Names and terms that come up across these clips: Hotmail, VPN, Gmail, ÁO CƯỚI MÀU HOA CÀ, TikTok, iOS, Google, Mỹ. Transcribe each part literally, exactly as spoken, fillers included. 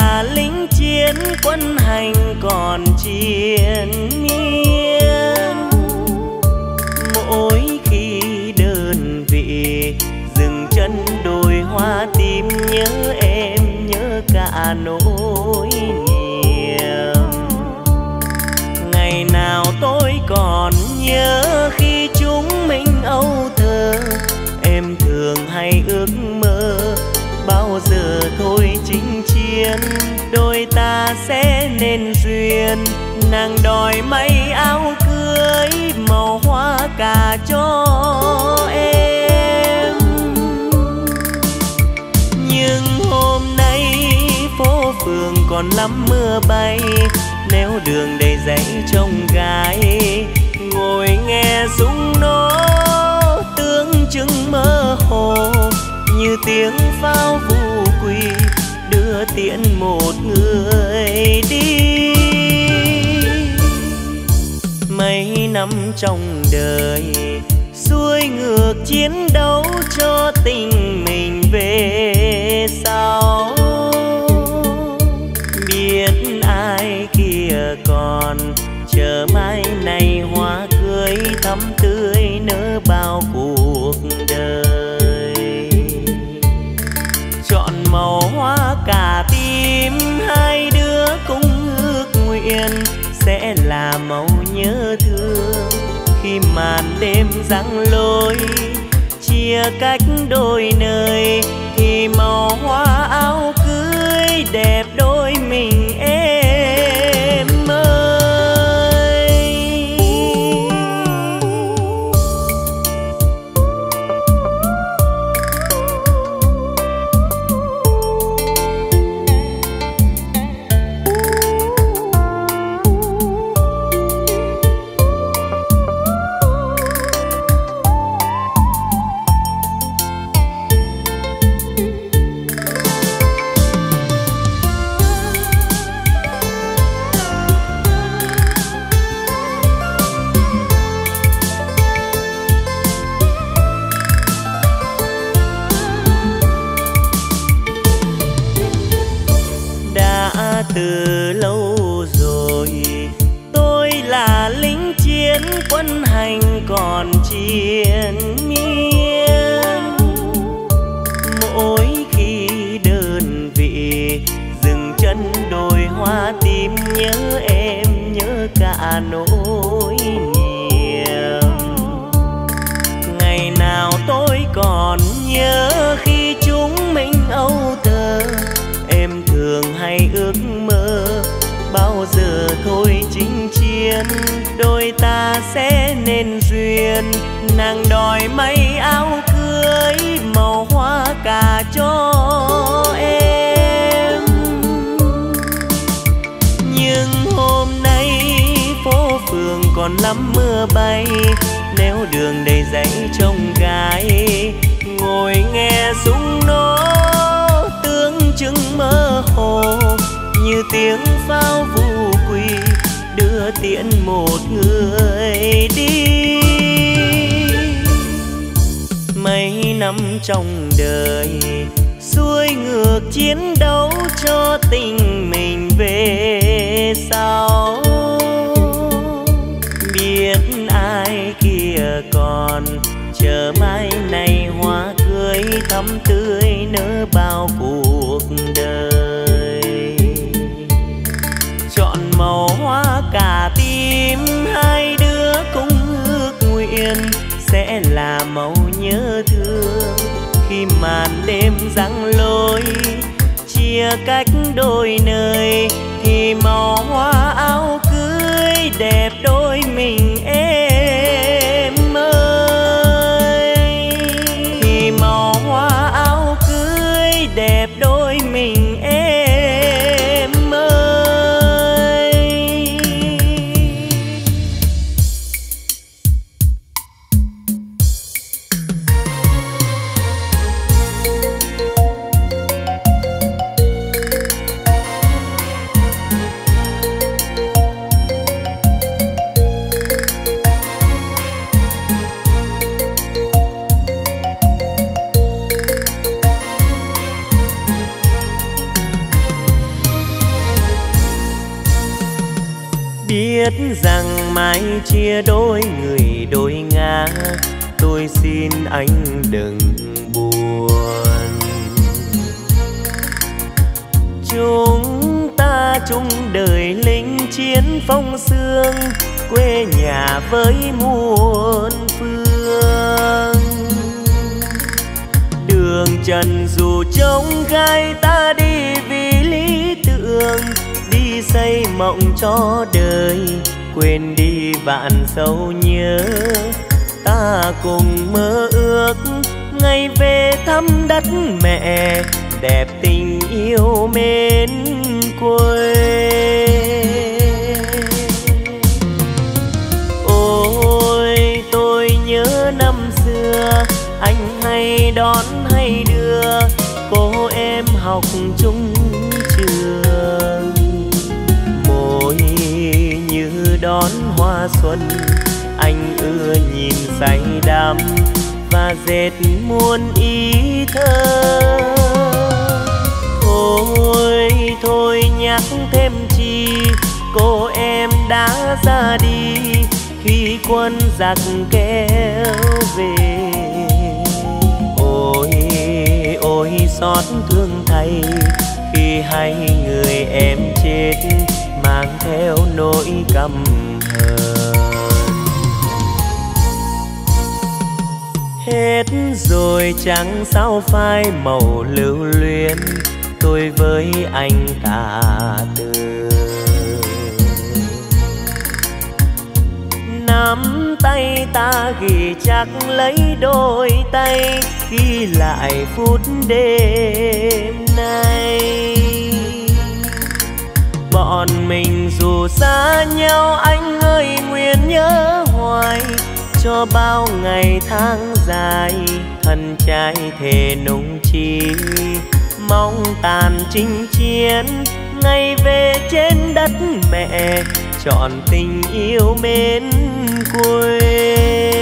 là lính chiến quân hành còn triền miên. Mỗi khi đơn vị dừng chân đồi hoa tím, nhớ em nhớ cả nỗi niềm. Ngày nào tôi còn nhớ khi chúng mình âu thơ, em thường hay ước mơ bao giờ thôi chinh chiến đôi ta sẽ nên duyên. Nàng đòi may áo cưới màu hoa cà cho em, nhưng hôm nay phố phường còn lắm mưa bay, nếu đường đầy dãy trông gái ngồi nghe súng nổ tướng chừng mơ hồ. Như tiếng pháo vũ quy đưa tiễn một người đi. Mấy năm trong đời xuôi ngược chiến đấu cho tình mình về sau. Biết ai kia còn chờ mai này hoa cưới thắm tươi nở bao cuộc đời. Màu hoa cà tím hai đứa cũng ước nguyện sẽ là màu nhớ thương khi màn đêm giăng lối chia cách đôi nơi, thì màu hoa áo cưới đẹp đôi mình em ơi. Từ lâu rồi tôi là lính chiến quân hành còn triền miên. Mỗi khi đơn vị dừng chân đồi hoa tím, nhớ em nhớ cả nỗi niềm. Ngày nào tôi còn nhớ khi chúng mình âu thơ, em thường hay ước mơ bao giờ thôi chinh chiến đôi ta sẽ nên duyên. Nàng đòi may áo cưới màu hoa cà cho em, nhưng hôm nay phố phường còn lắm mưa bay, nếu đường đầy dãy trông gái ngồi nghe súng nổ chừng mơ hồ. Như tiếng pháo vũ quy đưa tiễn một người đi. Mấy năm trong đời xuôi ngược chiến đấu cho tình mình về sau. Biết ai kia còn chờ mai này hoa cưới thắm tươi nở bao cuộc đời. Chọn màu hoa cà tím hai đứa cũng ước nguyện sẽ là màu nhớ thương khi màn đêm giăng lối chia cách đôi nơi, thì màu hoa áo cưới đẹp đôi mình em ơi. Thì màu hoa áo cưới đẹp đôi mình em ơi. biết rằng mai chia đôi người đôi ngã, tôi xin anh đừng buồn. Chúng ta chung đời lính chiến phong sương, quê nhà với muôn phương. Đường trần dù trống gai, ta đi vì lý tưởng, đi xây mộng cho đời, quên đi vạn sâu nhớ. Ta cùng mơ ước ngày về thăm đất mẹ, đẹp tình yêu mến quê. Ôi tôi nhớ năm xưa, anh hay đón hay đưa cô em học chung trường. Môi như đón hoa xuân, anh ưa nhìn say đắm và dệt muôn ý thơ. Thôi thôi nhắc thêm chi, cô em đã ra đi khi quân giặc kéo về. Ôi ôi xót thương thay khi hay người em chết, mang theo nỗi căm hờn. Hết rồi chẳng sao phai màu lưu luyến, tôi với anh tả từ. Nắm tay ta ghi chắc lấy đôi tay, ghi lại phút đêm nay. Bọn mình dù xa nhau anh ơi nguyện nhớ hoài, cho bao ngày tháng dài thân trai thề nung chi, mong tàn chinh chiến ngày về trên đất mẹ, trọn tình yêu mến quê.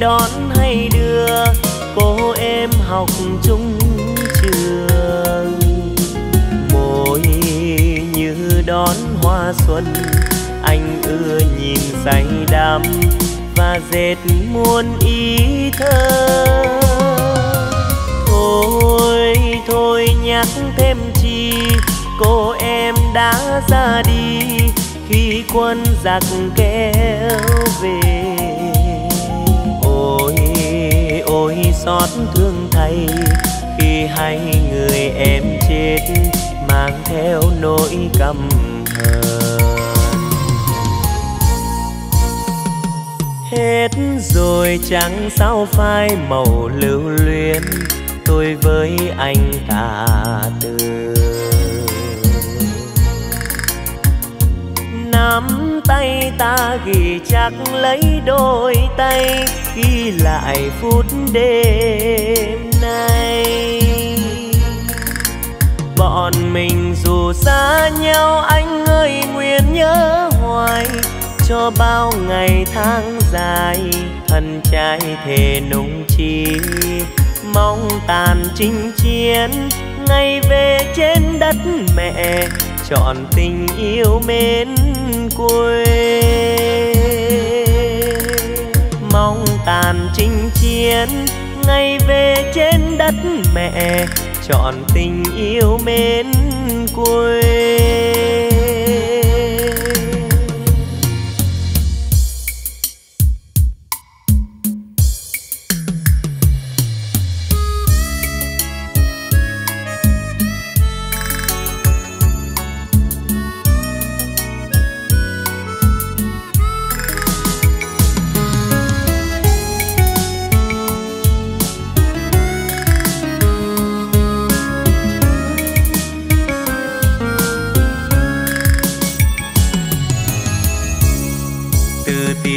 Đón hay đưa cô em học chung trường, môi như đón hoa xuân, anh ưa nhìn say đắm và dệt muôn ý thơ. Thôi thôi nhắc thêm chi, cô em đã ra đi khi quân giặc kéo về. Ôi xót thương thay khi hay người em chết, mang theo nỗi căm hờn. Hết rồi chẳng sao phai màu lưu luyến, tôi với anh tả từ. Nắm tay ta ghi chắc lấy đôi tay, ghi lại phút đêm nay. Bọn mình dù xa nhau anh ơi nguyện nhớ hoài, cho bao ngày tháng dài thân trai thề nung chi, mong tàn chinh chiến ngày về trên đất mẹ, trọn tình yêu mến quê. Mong tàn chinh chiến ngày về trên đất mẹ, trọn tình yêu mến quê. Thank you.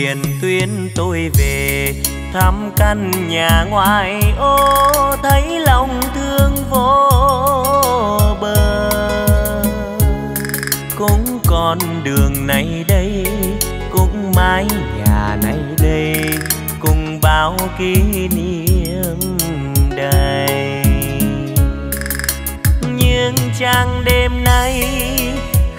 Huyền Tuyên tôi về thăm căn nhà ngoài ô, thấy lòng thương vô bờ. Cũng còn đường này đây, cũng mái nhà này đây, cùng bao kỷ niệm đầy. Nhưng trang đêm nay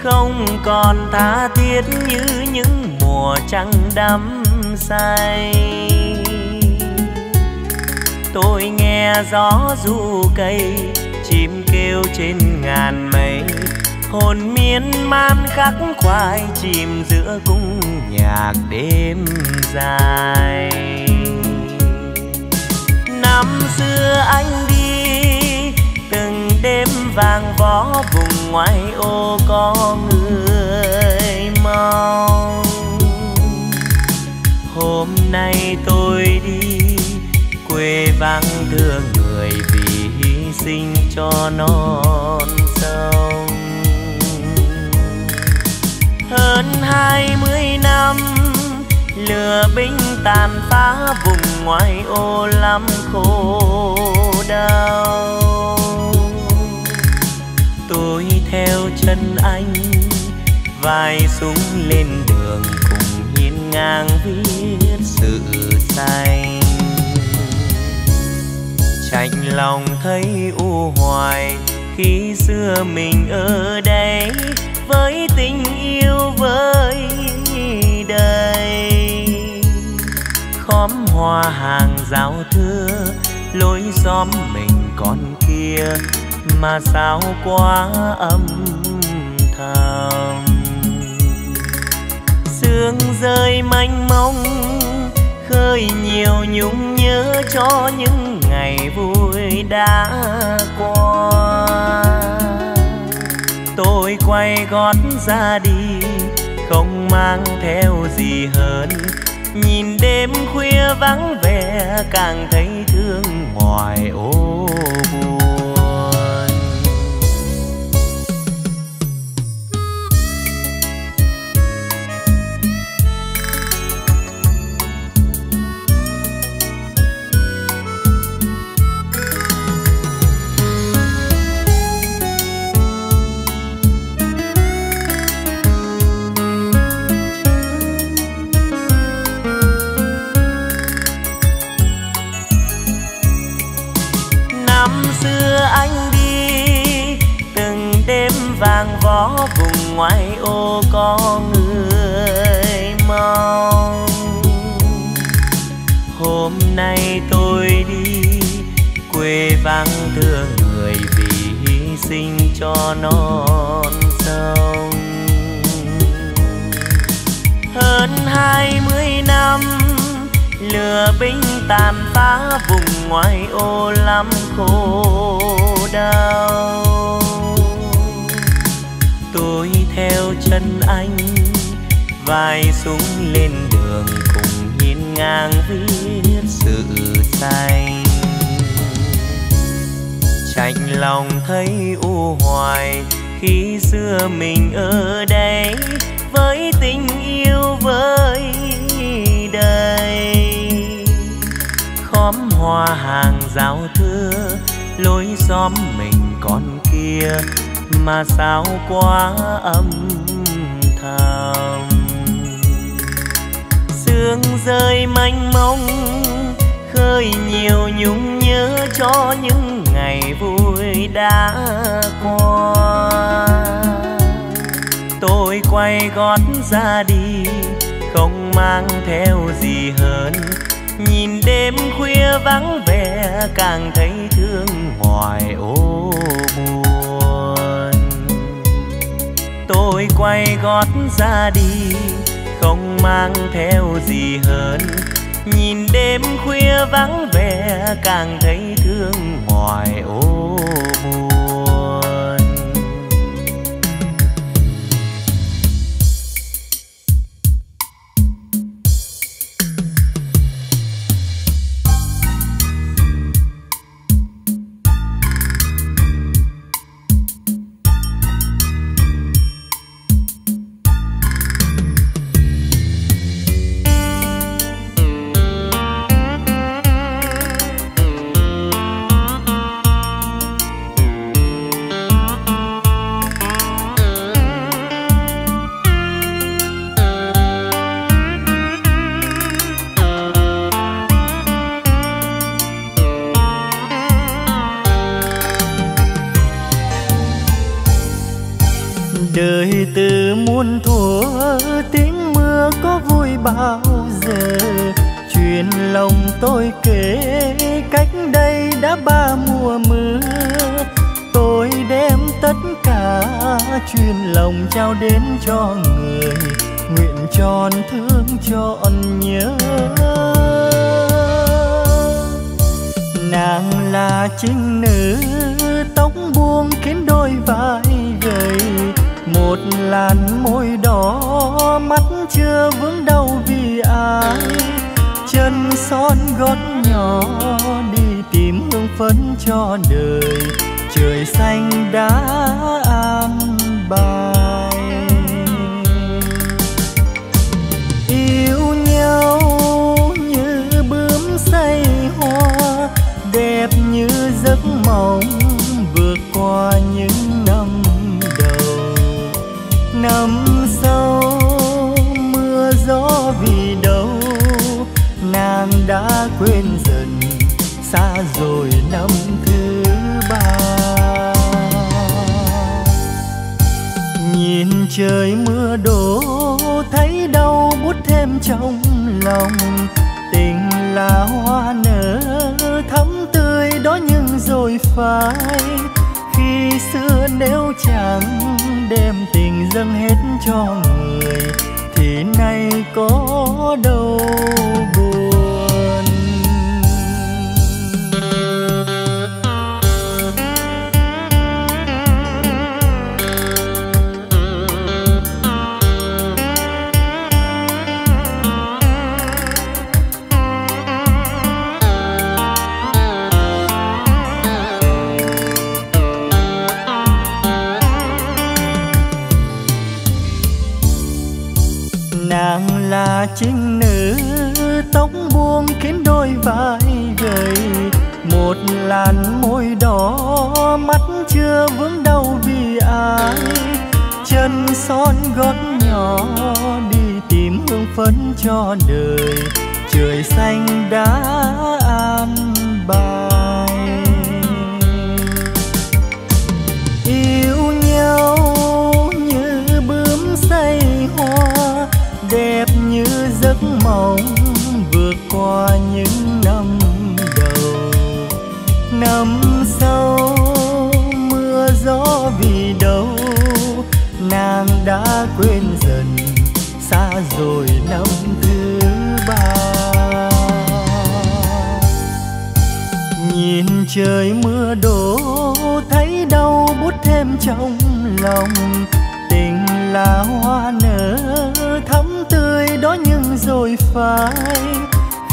không còn tha thiết như những mùa trăng đắm say. Tôi nghe gió ru cây, chim kêu trên ngàn mây, hồn miên man khắc khoải chìm giữa cung nhạc đêm dài. Năm xưa anh đi từng đêm vàng vó, vùng ngoại ô có người mong. Hôm nay tôi đi quê vắng thương người, vì hy sinh cho non sông. Hơn hai mươi năm lừa binh tàn phá, vùng ngoại ô lắm khổ đau. Tôi theo chân anh vai súng lên đường, cùng hiên ngang viết sự say. Chạnh lòng thấy u hoài khi xưa mình ở đây, với tình yêu với đời. Khóm hoa hàng giao thưa, lối xóm mình còn kia, mà sao quá âm thầm. Sương rơi mênh mông, khơi nhiều nhung nhớ cho những ngày vui đã qua. Tôi quay gót ra đi, không mang theo gì hơn. Nhìn đêm khuya vắng vẻ, càng thấy thương ngoài ô buồn. Vùng ngoại ô có người mong. Hôm nay tôi đi quê vắng thương người, vì hy sinh cho non sông. Hơn hai mươi năm lừa binh tàn phá, vùng ngoại ô lắm khổ đau. Tôi theo chân anh vai súng lên đường, cùng hiên ngang viết sự say. Chạnh lòng thấy u hoài khi xưa mình ở đây, với tình yêu với đời. Khóm hoa hàng giao thưa, lối xóm mình còn kia, mà sao quá âm thầm. Sương rơi mênh mông, khơi nhiều nhung nhớ cho những ngày vui đã qua. Tôi quay gót ra đi, không mang theo gì hơn. Nhìn đêm khuya vắng vẻ, càng thấy thương ngoài ô buồn. Tôi quay gót ra đi, không mang theo gì hơn. Nhìn đêm khuya vắng vẻ, càng thấy thương ngoài ô buồn. đời từ muôn thuở, tiếng mưa có vui bao giờ. Chuyện lòng tôi kể cách đây đã ba mùa mưa, tôi đem tất cả chuyện lòng trao đến cho người, nguyện tròn thương trọn nhớ. Nàng là trinh nữ tóc buông khiến đôi vai gầy, một làn môi đỏ mắt chưa vướng đau vì ai, chân son gót nhỏ đi tìm hương phấn cho đời, trời xanh đã an bài. Yêu nhau như bướm say hoa, đẹp như giấc mộng vượt qua những năm đầu. Năm sau mưa gió vì đâu, nàng đã quên dần xa rồi năm thứ ba. Nhìn trời mưa đổ thấy đau buốt thêm trong lòng, tình là hoa nở thắm tươi đó nhưng rồi phai, khi xưa nếu chẳng đem tình dâng hết cho người thì nay có đâu buồn. Nàng là trinh nữ tóc buông khiến đôi vai gầy, một làn môi đỏ mắt chưa vướng đau vì ai, chân son gót nhỏ đi tìm hương phấn cho đời, trời xanh đã an bài. Yêu nhau như bướm say hoa, đẹp như giấc mộng vượt qua những năm đầu. Năm sau mưa gió vì đâu, nàng đã quên dần xa rồi năm thứ ba. Nhìn trời mưa đổ thấy đau buốt thêm trong lòng, tình là hoa nở thắm tươi đó nhưng rồi phai,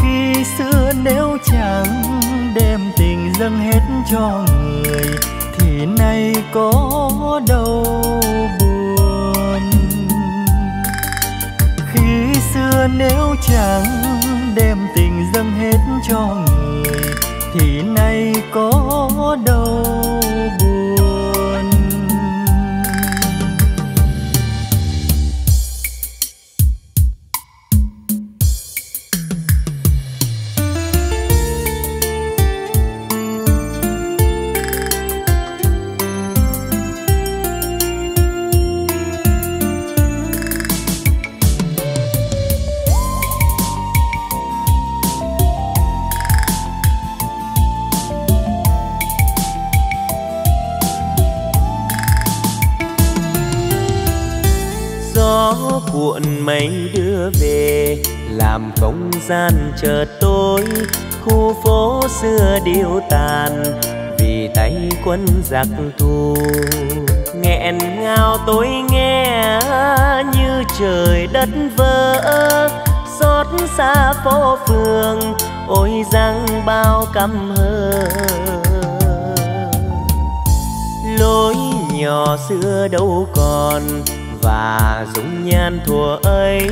khi xưa nếu chẳng đem tình dâng hết cho người thì nay có đâu buồn. Khi xưa nếu chẳng đem tình dâng hết cho người thì nay có đâu buồn. Cuộn mây đưa về làm không gian chợt tối, khu phố xưa điêu tàn vì tay quân giặc thù. Nghẹn ngào tôi nghe như trời đất vỡ, xót xa phố phường ôi rằng bao căm hờ. Lối nhỏ xưa đâu còn và dung nhan thuở ấy,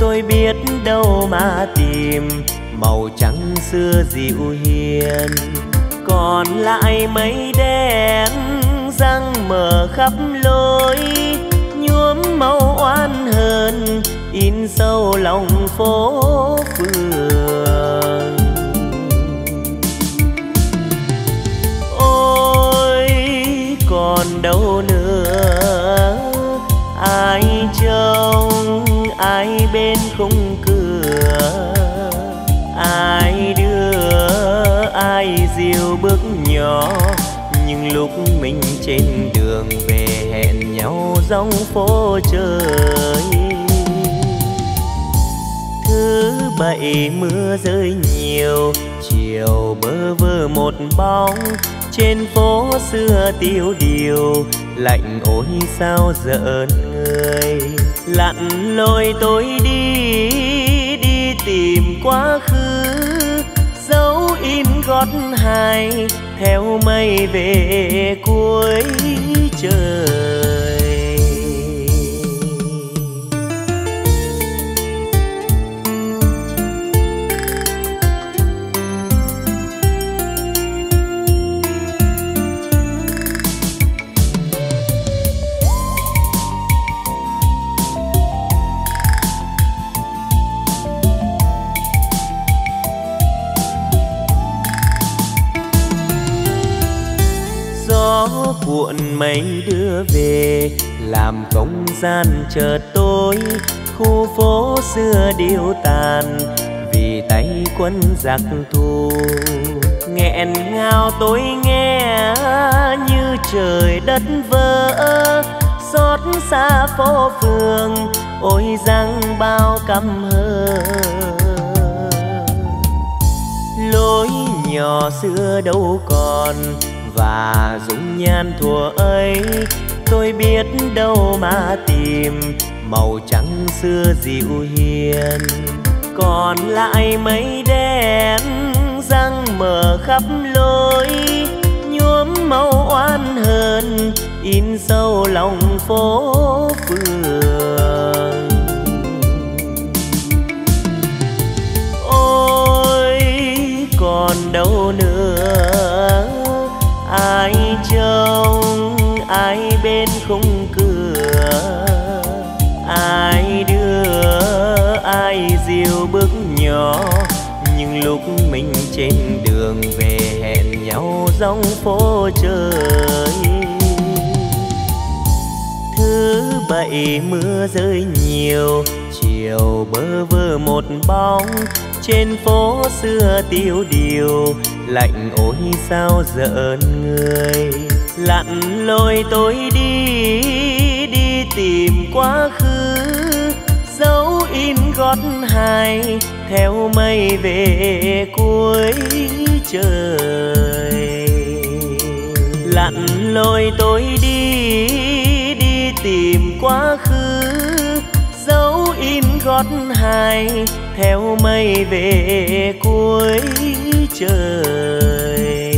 tôi biết đâu mà tìm màu trắng xưa dịu hiền. Còn lại mây đen răng mờ khắp lối, nhuốm màu oan hờn in sâu lòng phố phường. Ôi còn đâu nữa ai trông ai bên khung cửa, ai đưa ai dìu bước nhỏ. Nhưng lúc mình trên đường về hẹn nhau dòng phố trời. Thứ bảy mưa rơi nhiều, chiều bơ vơ một bóng. Trên phố xưa tiêu điều, lạnh ôi sao giận người. Lặn lội tôi đi, đi tìm quá khứ. Dấu in gót hai, theo mây về cuối trời. Cuộn mây đưa về làm không gian chợt tối. Khu phố xưa điêu tàn vì tay quân giặc thù. Nghẹn ngào tôi nghe như trời đất vỡ. Xót xa phố phường ôi rằng bao căm hờ. Lối nhỏ xưa đâu còn và dung nhan thuở ấy. Tôi biết đâu mà tìm màu trắng xưa dịu hiền. Còn lại mây đen răng mở khắp lối, nhuốm màu oan hờn in sâu lòng phố phường. Ôi còn đâu nữa, ai trông ai bên khung cửa, ai đưa ai dìu bước nhỏ. Nhưng lúc mình trên đường về hẹn nhau dòng phố trời. Thứ bảy mưa rơi nhiều, chiều bơ vơ một bóng. Trên phố xưa tiêu điều, lạnh ôi sao giận người. Lặn lội tôi đi, đi tìm quá khứ. Dấu in gót hai, theo mây về cuối trời. Lặn lội tôi đi, đi tìm quá khứ. Dấu in gót hai, theo mây về cuối trời.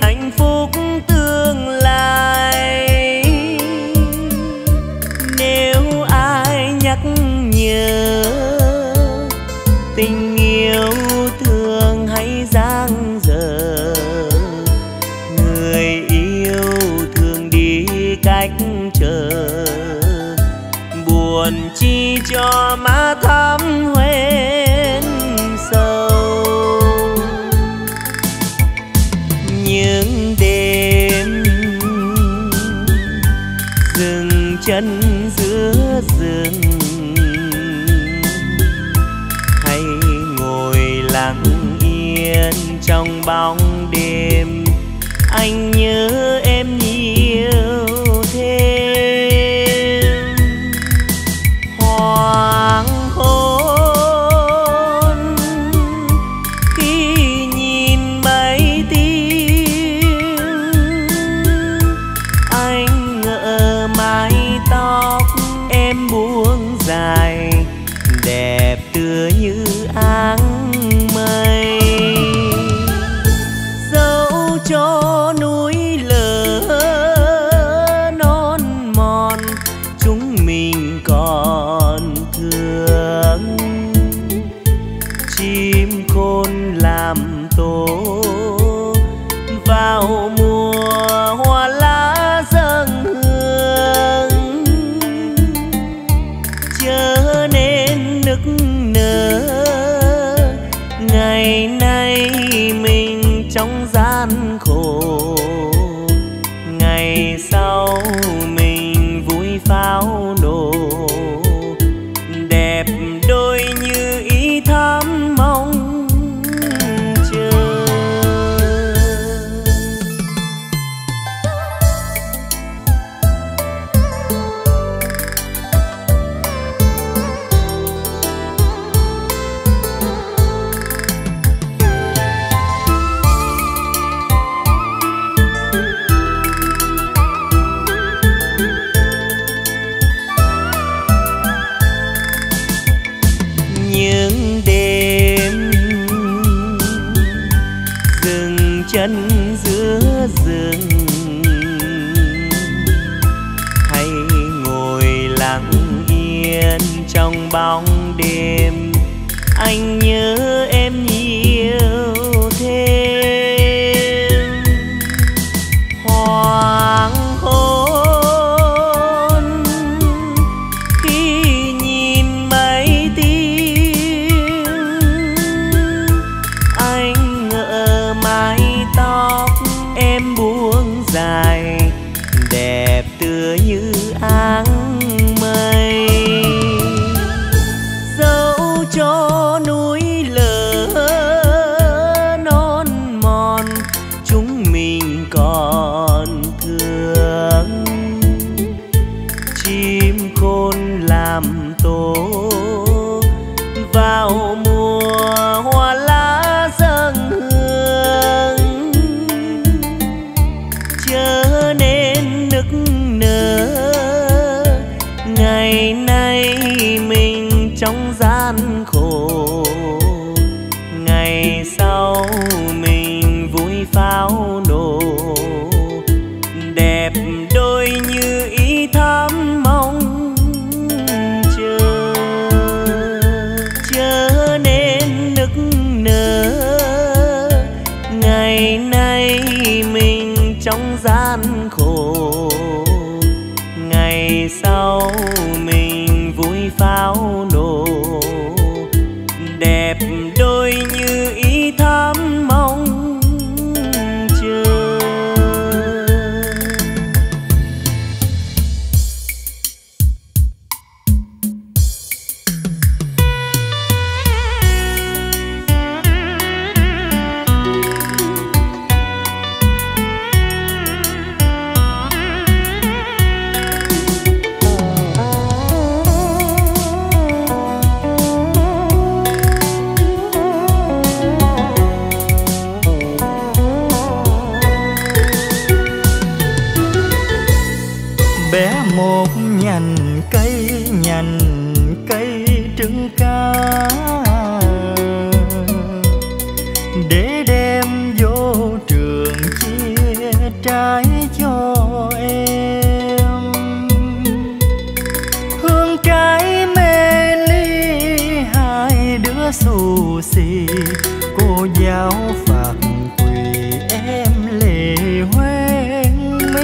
Hạnh phúc tương lai chân giữa rừng, hay ngồi lặng yên trong bóng đêm, anh nhớ em nhiều thêm. Hoàng hôn khi nhìn bay tiếng, anh ngỡ mái tóc em buông dài, đẹp tựa như áng mây. Dẫu cho núi lửa non mòn, chúng mình còn thương. Chim khôn làm tổ vào mùa hoa lá dâng hương, chớ nên nức nở. Ngày nay mình trong gian khổ, ngày sau mình vui pháo nổ. Đẹp đôi như ý thắm mong chờ. Những đêm dừng chân giữa rừng, hay ngồi lặng yên trong bóng đêm, anh nhớ em nhiều thêm. Hoàng hôn khi nhìn mây tím, anh ngỡ mái tóc em buông dài, đẹp tựa như áng mây. Dẫu cho núi lửa non mòn, chúng mình còn thương. Chim khôn làm tổ vào mùa hoa lá dâng hương, chớ nên nức nở. Ngày nay mình trong gian khổ, ngày sau mình vui pháo nổ. Đẹp đôi như ý thắm mong chờ, chớ nên nức nở. Ngày nay mình trong gian khổ, ngày sau mình vui pháo nổ. Đẹp đôi như ý thắm mong chờ. Một nhành cây, nhành cây trứng cá, để đem vô trường chia trái cho em. Hương trái mê ly hai đứa xù xì, cô giáo phạt quỳ em lệ hoen mi.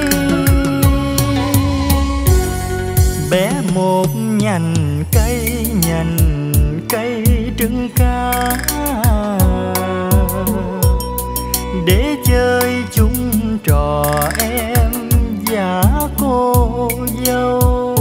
Bé một nhành cây, nhành cây trứng cá, để chơi chung trò em và cô dâu.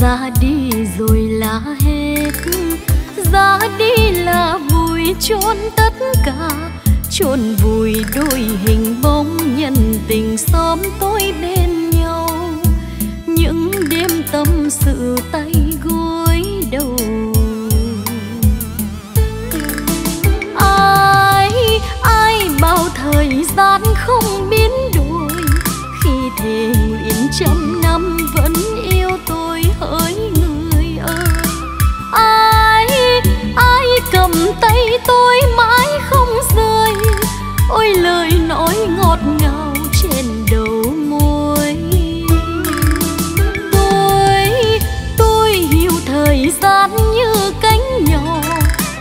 ra đi là vui tôi chôn tất cả, chôn vùi đôi hình bóng nhân tình xóm tôi bên nhau. Những đêm tâm sự tay gối đầu, ai ai bao thời gian không biến đổi, khi thề nguyện trăm năm vẫn yêu tôi hỡi người ơi. Ai ai cầm tay tôi mãi không rơi, ôi lời nói ngọt ngào trên đầu môi. Tôi tôi hiểu thời gian như cánh nhỏ,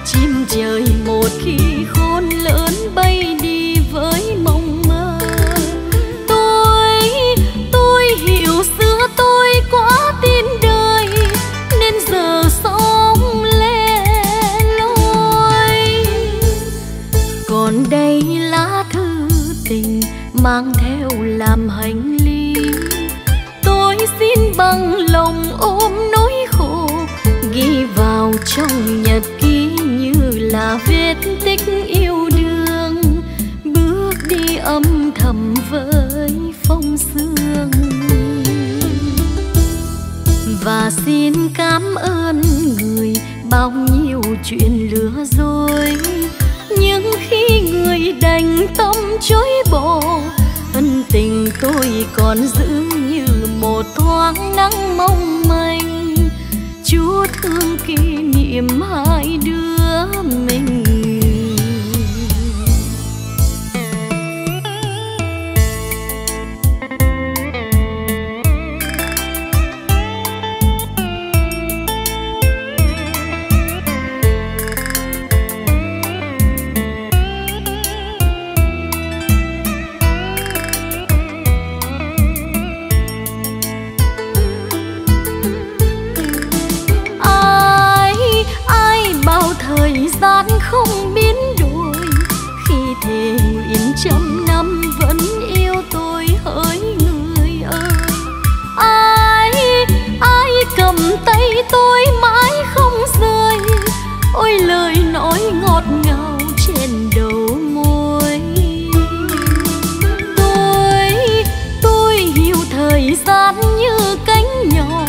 chim trời một khi khôn lớn bay đi với mộng mơ. Tôi tôi hiểu xưa tôi quá tin đời nên giờ sống lẻ loi. Còn đây lá thư tình mang theo làm hành lý, tôi xin bằng lòng ôm nỗi khổ, ghi vào trong nhật ký như là vết tích yêu đương, bước đi âm thầm với phong sương. Và xin cảm ơn người bao nhiêu chuyện lừa dối, nhưng khi người đành tâm chối bỏ, ân tình tôi còn giữ như một thoáng nắng mong manh, chút thương kỷ niệm hai đứa mình. Thời gian không biến đổi, khi thề nguyện trăm năm vẫn yêu tôi hỡi người ơi. Ai ai cầm tay tôi mãi không rơi, ôi lời nói ngọt ngào trên đầu môi. Tôi tôi hiểu thời gian như cánh nhỏ,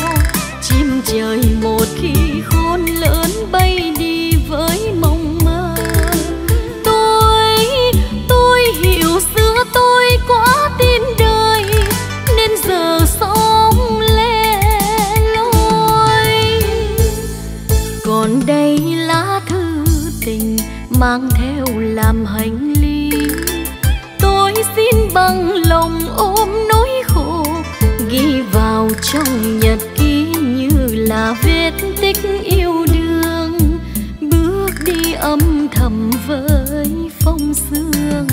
chim trời một khi khôn lớn bay đi với mong mơ. Tôi, tôi hiểu xưa tôi quá tin đời nên giờ sống lẻ loi. Còn đây lá thư tình mang theo làm hành lý, tôi xin bằng lòng ôm nỗi khổ, ghi vào trong nhật ký như là vết tích yêu đương, đi âm thầm với phong sương.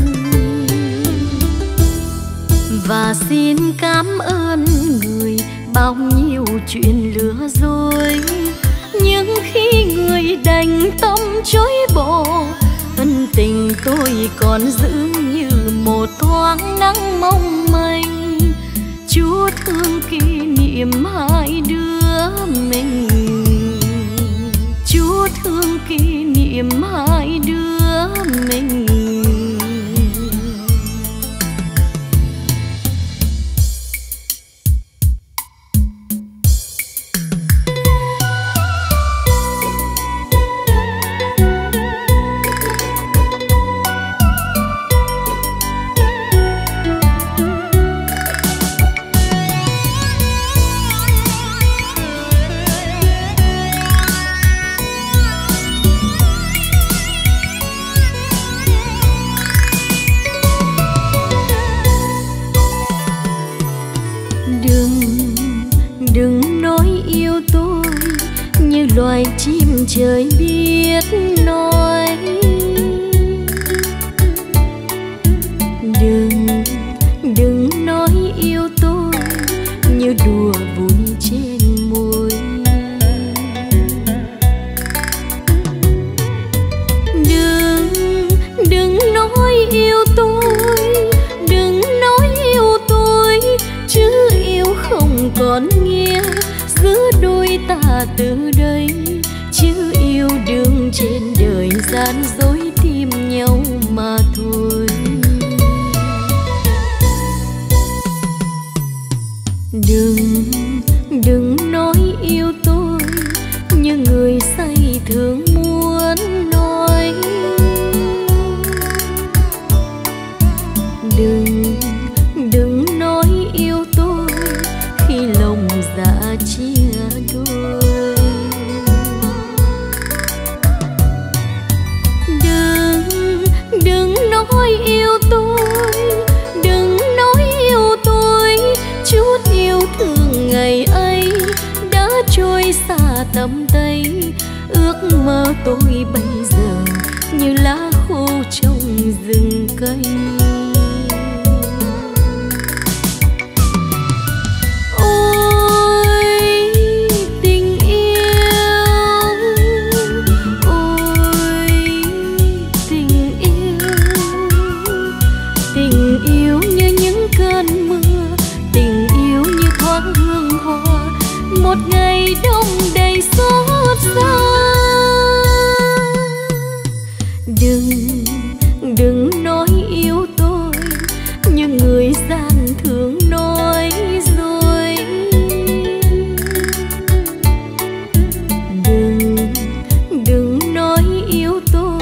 Và xin cảm ơn người bao nhiêu chuyện lừa dối, nhưng khi người đành tâm chối bỏ, ân tình tôi còn giữ như một thoáng nắng mong manh, chút thương kỷ niệm hai đứa mình, chút thương kỷ niệm hai đứa mình. Loài chim trời biết nói, đừng đừng nói yêu tôi như đùa vui trên môi. Đừng đừng nói yêu tôi, đừng nói yêu tôi, chứ yêu không còn nghĩa, giữ đôi ta từ đây. Chứ yêu đương trên đời gian dối mơ tôi bây giờ như lá khô trong rừng cây. Ôi tình yêu, ôi tình yêu, tình yêu như những cơn mưa, tình yêu như thoáng hương hoa một ngày đông đầy xót xa. Đừng, đừng nói yêu tôi như người gian thường nói dối. Đừng, đừng nói yêu tôi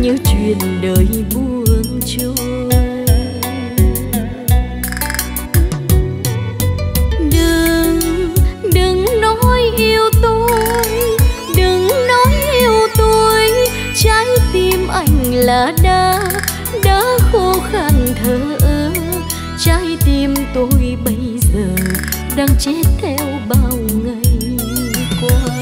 như chuyện đời buông trôi. Đừng, đừng nói yêu tôi, đừng nói yêu tôi. Trái tim anh là đá, đá khô khan thở ơ. Trái tim tôi bây giờ đang chết theo bao ngày qua.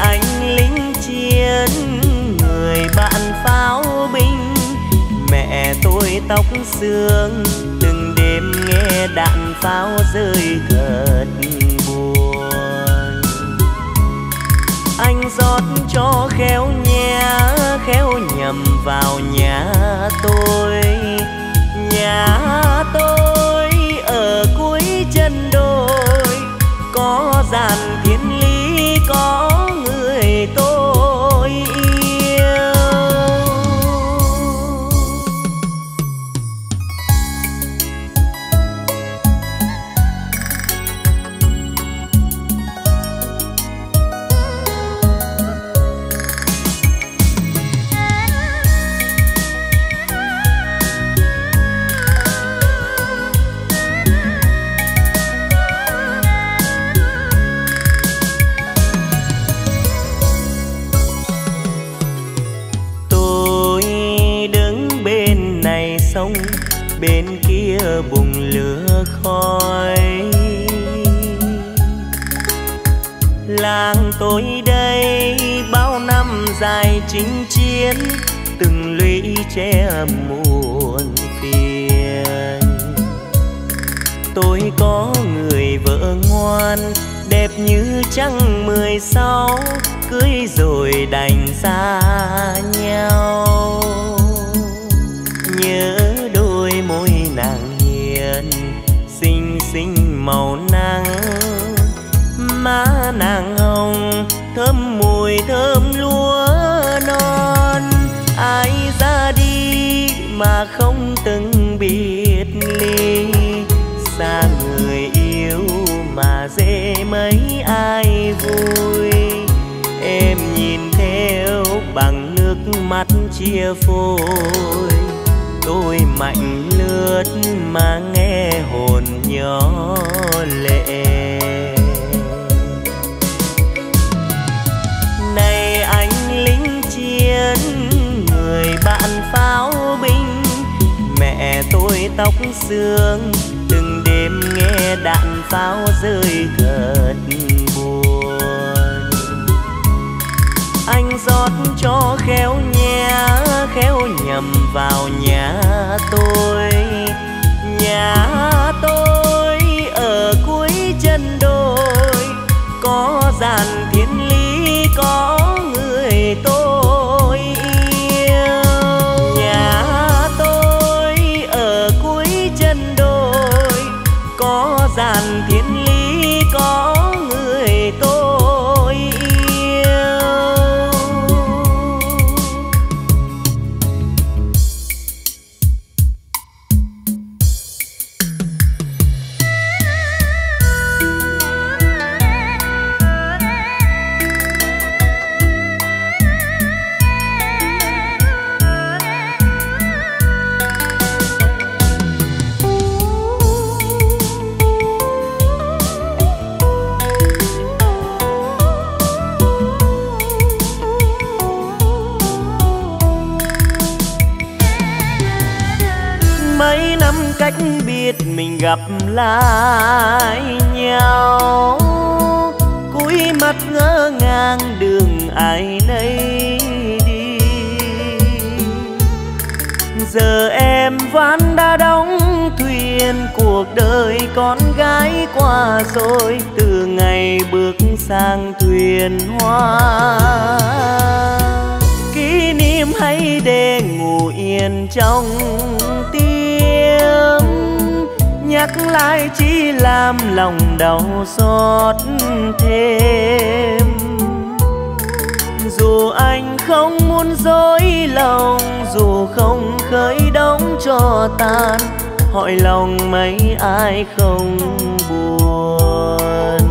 Anh lính chiến pháo binh. Mẹ tôi tóc xương, từng đêm nghe đạn pháo rơi thật buồn. Anh rót cho khéo nhé, khéo nhầm vào nhà tôi. Nhà tôi ở cuối chân đồi, có dàn thiên lý, có người tôi yêu. Bên kia bùng lửa khói, làng tôi đây bao năm dài chinh chiến, từng lũy che muộn phiền. Tôi có người vợ ngoan, đẹp như trăng mười sáu, cưới rồi đành xa nhau. Nhớ môi nàng hiền, xinh xinh màu nắng, má nàng hồng thơm mùi thơm lúa non. Ai ra đi mà không từng biệt ly, xa người yêu mà dễ mấy ai vui. Em nhìn theo bằng nước mắt chia phôi, tôi mạnh lướt mà nghe hồn nhỏ lệ. Này anh lính chiến, người bạn pháo binh, mẹ tôi tóc xương, từng đêm nghe đạn pháo rơi thật buồn. Anh rót cho khéo nhé, khéo nhầm vào nhà tôi. Nhà tôi ở cuối chân đồi, có dàn thiên lý, có người tôi yêu. Nhà tôi ở cuối chân đồi, có dàn thiên lý, có người tôi. Mình gặp lại nhau, cúi mặt ngỡ ngang đường ai nấy đi. Giờ em ván đã đóng thuyền, cuộc đời con gái qua rồi, từ ngày bước sang thuyền hoa. Kỷ niệm hãy để ngủ yên trong tim, nhắc lại chỉ làm lòng đau xót thêm. Dù anh không muốn dối lòng, dù không khơi đóng cho tan, hỏi lòng mấy ai không buồn.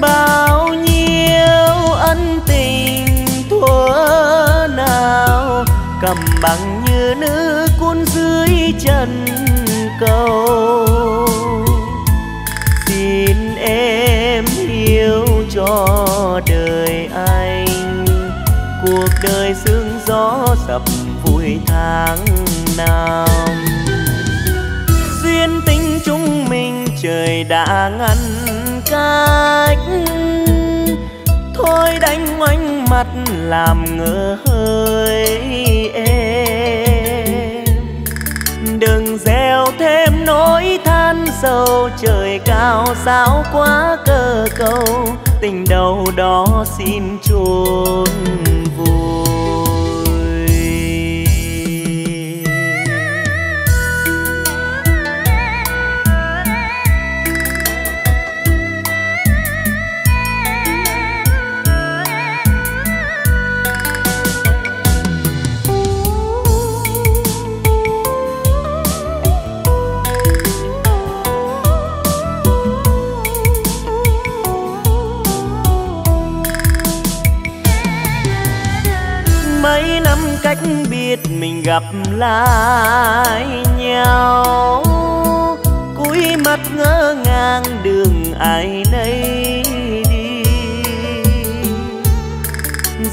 Bao nhiêu ân tình thuở nào, cầm bằng như nữ cuốn dưới chân câu. Xin em yêu cho đời anh, cuộc đời sương gió dập vui tháng năm. Duyên tình chúng mình trời đã ngăn cách, thôi đánh ngoảnh mặt làm ngơ hơi em. Đừng gieo thêm nỗi than sâu, trời cao sao quá cơ cầu, tình đầu đó xin chôn cách biệt mình gặp lại nhau. Cúi mặt ngỡ ngàng đường ai nấy đi.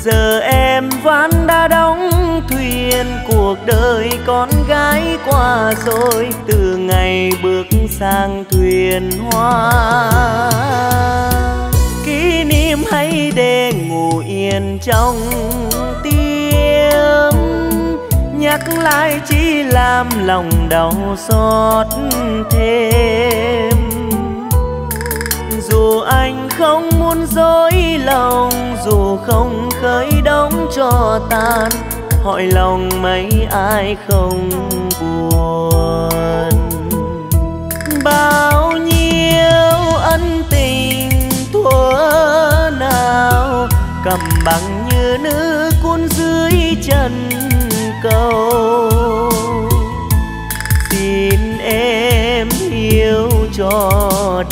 Giờ em ván đã đóng thuyền, cuộc đời con gái qua rồi, từ ngày bước sang thuyền hoa. Kỷ niệm hãy để ngủ yên trong nhắc lại chỉ làm lòng đau xót thêm. Dù anh không muốn dối lòng, dù không khơi đóng cho tan, hỏi lòng mấy ai không buồn. Bao nhiêu ân tình thuở nào cầm bằng như nữ cuốn dưới chân câu. Xin em yêu cho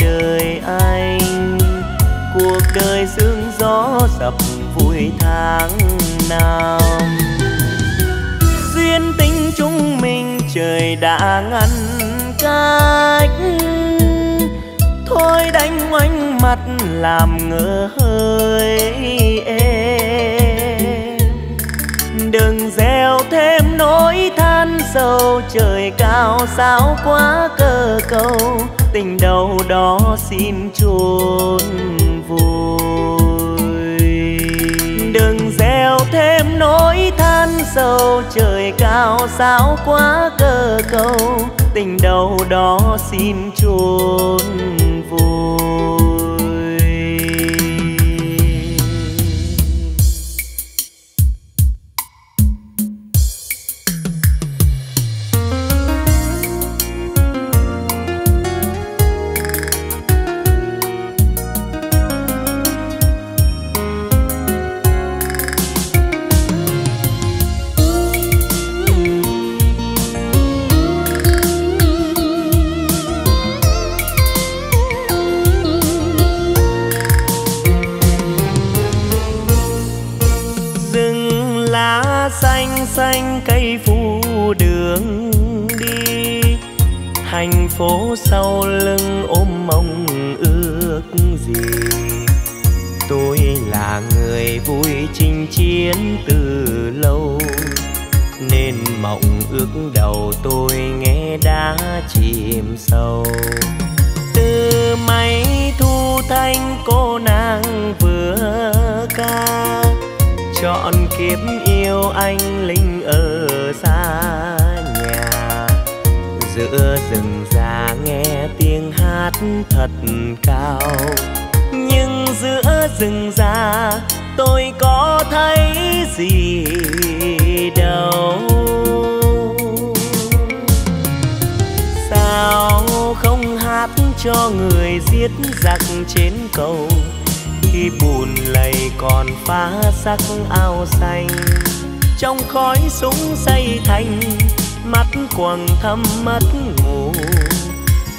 đời anh, cuộc đời sương gió dập vui tháng năm. Duyên tình chúng mình trời đã ngăn cách, thôi đánh ngoảnh mặt làm ngơ hơi em. Đừng gieo thêm nỗi than sâu, trời cao sao quá cơ cầu, tình đầu đó xin chôn vùi. Đừng gieo thêm nỗi than sâu, trời cao sao quá cơ cầu, tình đầu đó xin chôn vùi. Xanh cây phủ đường đi, thành phố sau lưng ôm mong ước gì. Tôi là người vui chinh chiến từ lâu, nên mộng ước đầu tôi nghe đã chìm sâu. Từ máy thu thanh cô nàng vừa ca, chọn kiếp yêu anh linh ở xa nhà. Giữa rừng già nghe tiếng hát thật cao, nhưng giữa rừng già tôi có thấy gì đâu. Sao không hát cho người giết giặc trên cầu, khi bùn lầy còn phá sắc ao xanh. Trong khói súng xây thành, mắt quầng thâm mất ngủ.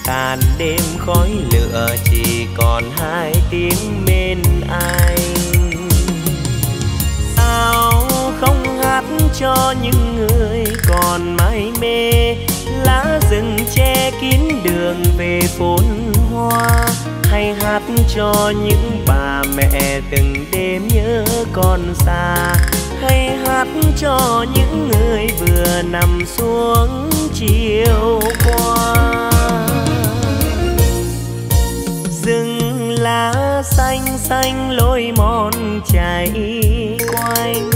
Tàn đêm khói lửa chỉ còn hai tiếng bên anh. Sao không hát cho những người còn mải mê, lá rừng che kín đường về phồn hoa. Hay hát cho những bà mẹ từng đêm nhớ con xa, hay hát cho những người vừa nằm xuống chiều qua. Rừng lá xanh xanh lối mòn chảy quanh.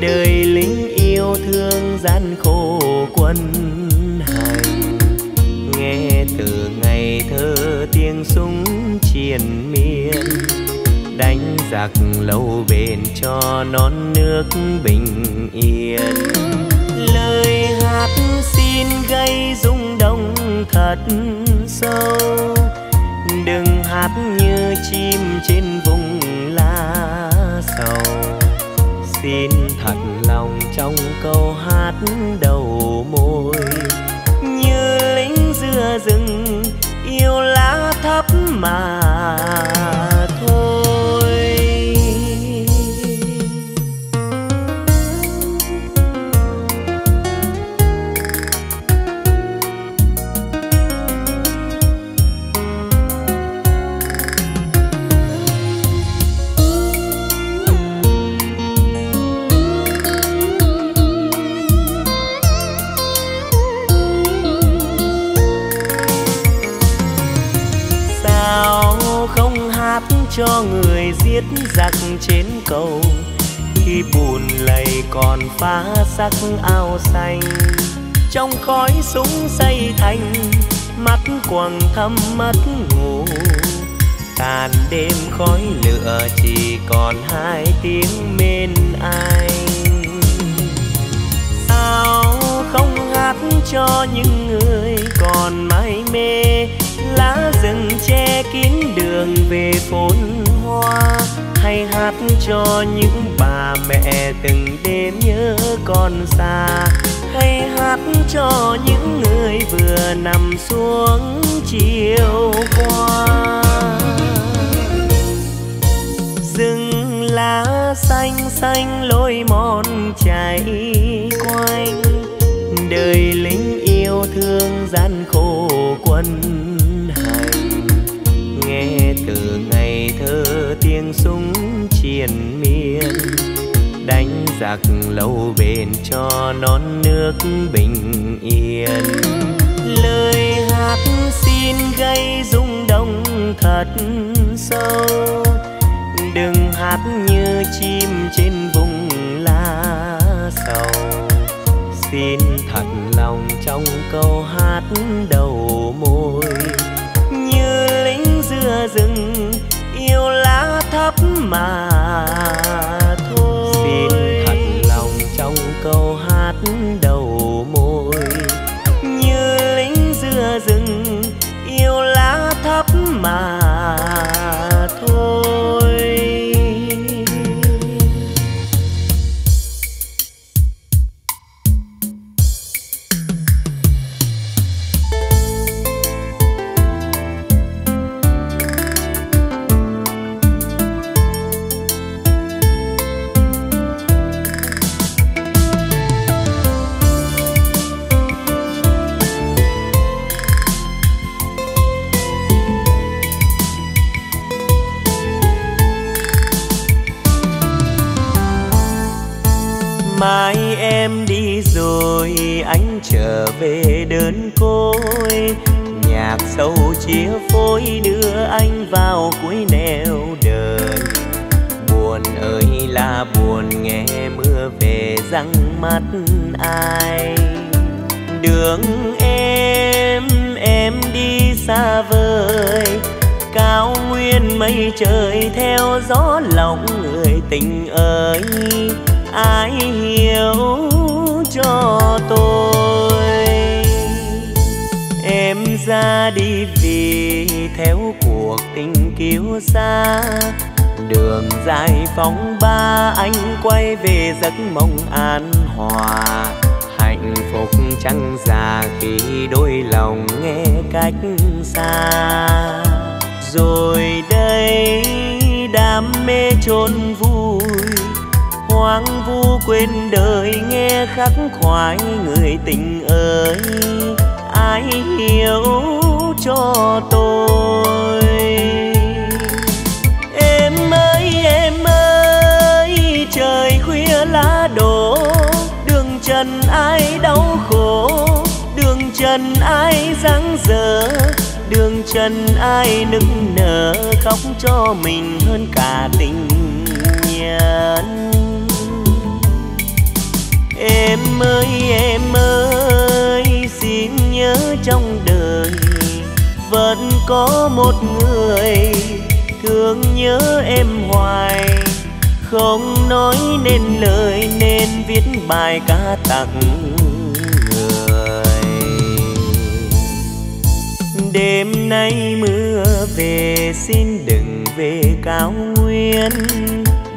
Đời lính yêu thương gian khổ quân hành, nghe từ ngày thơ tiếng súng triền miên, đánh giặc lâu bền cho non nước bình yên. Lời hát xin gây rung động thật sâu, đừng hát như chim trên vùng lá sầu. Xin thật lòng trong câu hát đầu môi, như lính giữa rừng yêu lá thấp mà thôi. Cho người giết giặc trên cầu, khi bùn lầy còn phá sắc ao xanh, trong khói súng xây thành mắt quầng thâm mất ngủ. Tàn đêm khói lửa chỉ còn hai tiếng mên ai. Sao không hát cho những người còn mãi mê, lá rừng che kín đường về phồn hoa, hay hát cho những bà mẹ từng đêm nhớ con xa, hay hát cho những người vừa nằm xuống chiều qua. Rừng lá xanh xanh lối mòn chảy quanh, đời lính yêu thương gian khổ quân hành, nghe từ ngày thơ tiếng súng triền miên, đánh giặc lâu bền cho non nước bình yên. Lời hát xin gây rung động thật sâu, đừng hát như chim trên vùng lá sầu. Xin thật lòng trong câu hát đầu môi, như lính giữa rừng yêu lá thấp mà thôi. Xin thật lòng trong câu hát đầu môi, như lính giữa rừng yêu lá thấp mà thôi. Mai em đi rồi anh trở về đơn côi, nhạc sâu chia phôi đưa anh vào cuối nẻo đời. Buồn ơi là buồn nghe mưa về răng mắt ai. Đường em, em đi xa vời, cao nguyên mây trời theo gió lòng người tình ơi. Ai hiểu cho tôi, em ra đi vì theo cuộc tình kiêu xa. Đường dài phóng ba anh quay về giấc mộng an hòa. Hạnh phúc chẳng già khi đôi lòng nghe cách xa. Rồi đây đam mê chôn vui, hoang vu quên đời nghe khắc khoải người tình ơi. Ai hiểu cho tôi. Em ơi em ơi, trời khuya lá đổ, đường trần ai đau khổ, đường trần ai giang dở, đường chân ai nức nở khóc cho mình hơn cả tình nhân. Em ơi em ơi xin nhớ trong đời vẫn có một người thương nhớ em hoài, không nói nên lời nên viết bài ca tặng người. Đêm nay mưa về xin đừng về cao nguyên,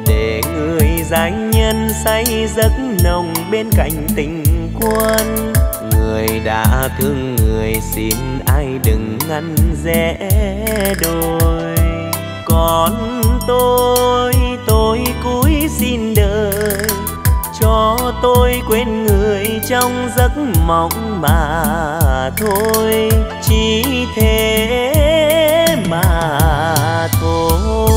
để người giáng nhân say giấc nồng bên cạnh tình quân. Người đã thương người xin ai đừng ngăn rẽ đôi. Còn tôi, tôi cúi xin đời cho tôi quên người trong giấc mộng mà thôi, chỉ thế mà thôi.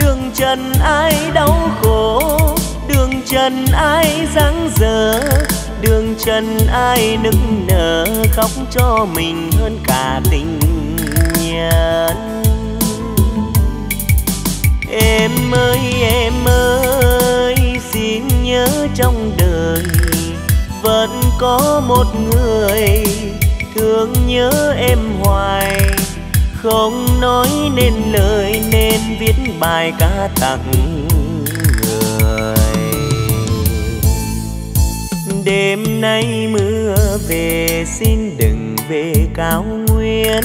Đường chân ai đau khổ, đường chân ai dáng dở, đường chân ai nức nở khóc cho mình hơn cả tình nhân. Em ơi em ơi xin nhớ trong đời vẫn có một người thương nhớ em hoài, không nói nên lời nên viết bài ca tặng người. Đêm nay mưa về xin đừng về cao nguyên,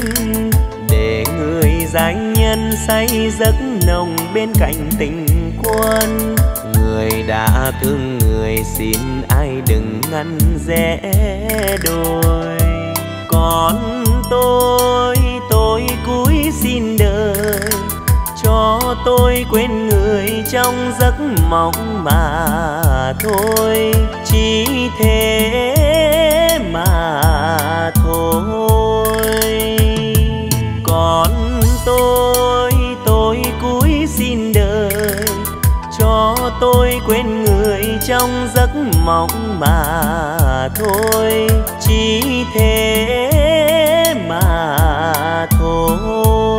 để người giáng nhân say giấc nồng bên cạnh tình quân. Người đã thương người xin ai đừng ngăn rẽ đôi. Còn tôi, tôi cúi xin đời cho tôi quên người trong giấc mộng mà thôi, chỉ thế mà thôi. Còn tôi, tôi cúi xin đời cho tôi quên người trong giấc mộng mà thôi, chỉ thế mà thôi.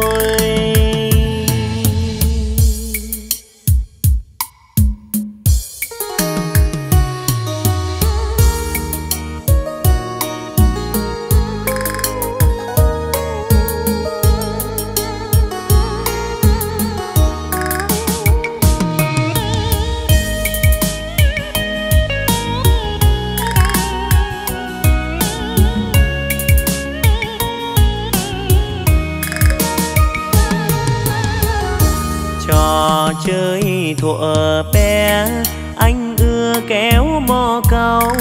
Chơi thuở bé anh ưa kéo mò cau,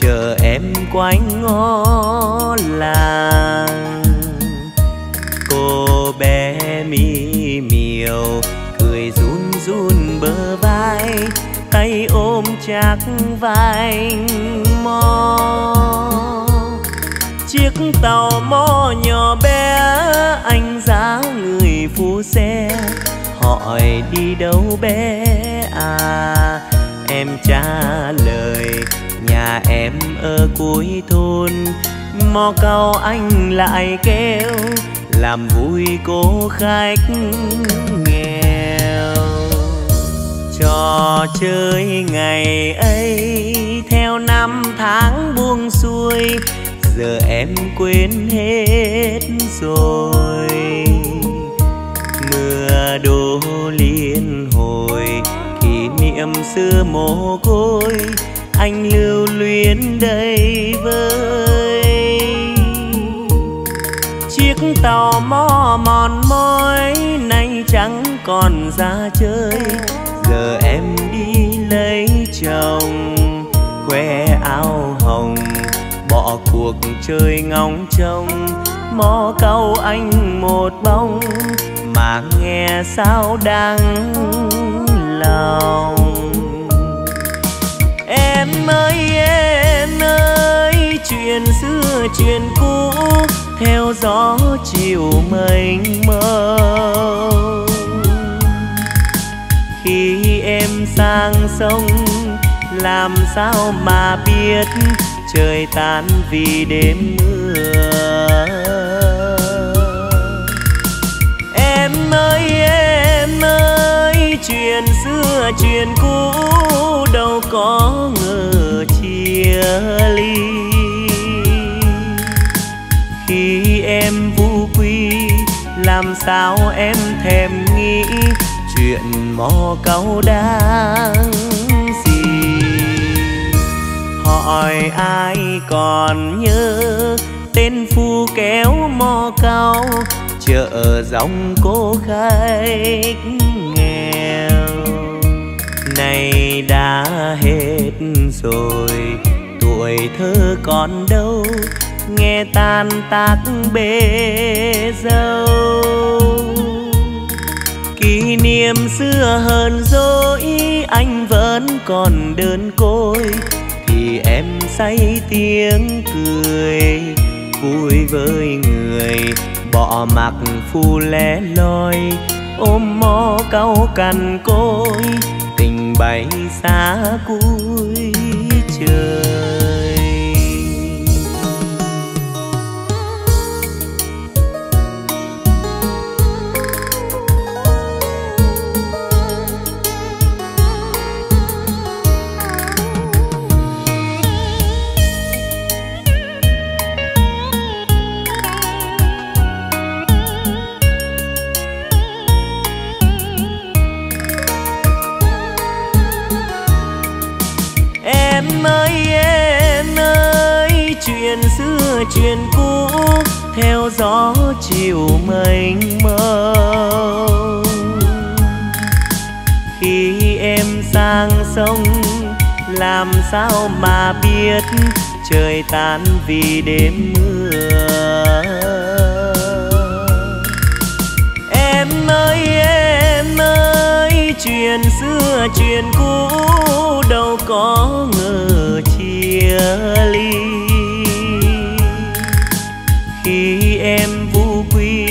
chờ em quanh ngõ làng. Cô bé mi miều cười run run bờ vai, tay ôm chặt vai anh mò. Chiếc tàu mò nhỏ bé anh giá người phu xe, hỏi đi đâu bé à? Em trả lời nhà em ở cuối thôn. Mò cau anh lại kêu làm vui cô khách nghèo. Trò chơi ngày ấy theo năm tháng buông xuôi, giờ em quên hết rồi. Mưa đổ liên hồi kỷ niệm xưa mồ côi, anh lưu luyến đây vơi. Chiếc tàu mò mòn mỏi nay chẳng còn ra chơi, giờ em đi lấy chồng khoe áo hồng, bỏ cuộc cuộc trời ngóng trông mò câu anh một bông mà nghe sao đắng lòng. Em ơi em ơi, chuyện xưa chuyện cũ theo gió chiều mênh mông. Khi em sang sông làm sao mà biết trời tan vì đêm mưa. Em ơi em ơi, chuyện xưa chuyện cũ đâu có ngờ chia ly. Khi em vu quy làm sao em thèm nghĩ chuyện mò câu đáng gì. Hỏi ai còn nhớ tên phu kéo mò câu chợ dòng cô khách nghèo. Này đã hết rồi tuổi thơ còn đâu, nghe tan tác bể dâu. Kỷ niệm xưa hờn dỗi anh vẫn còn đơn côi, thì em say tiếng cười vui với người bỏ mặc phu lẻ loi ôm mó cau cằn côi tình bay xa cuối trời. Chuyện cũ theo gió chiều mênh mông. Khi em sang sông làm sao mà biết trời tan vì đêm mưa. Em ơi em ơi, chuyện xưa chuyện cũ đâu có ngờ chia ly. Khi em vu quy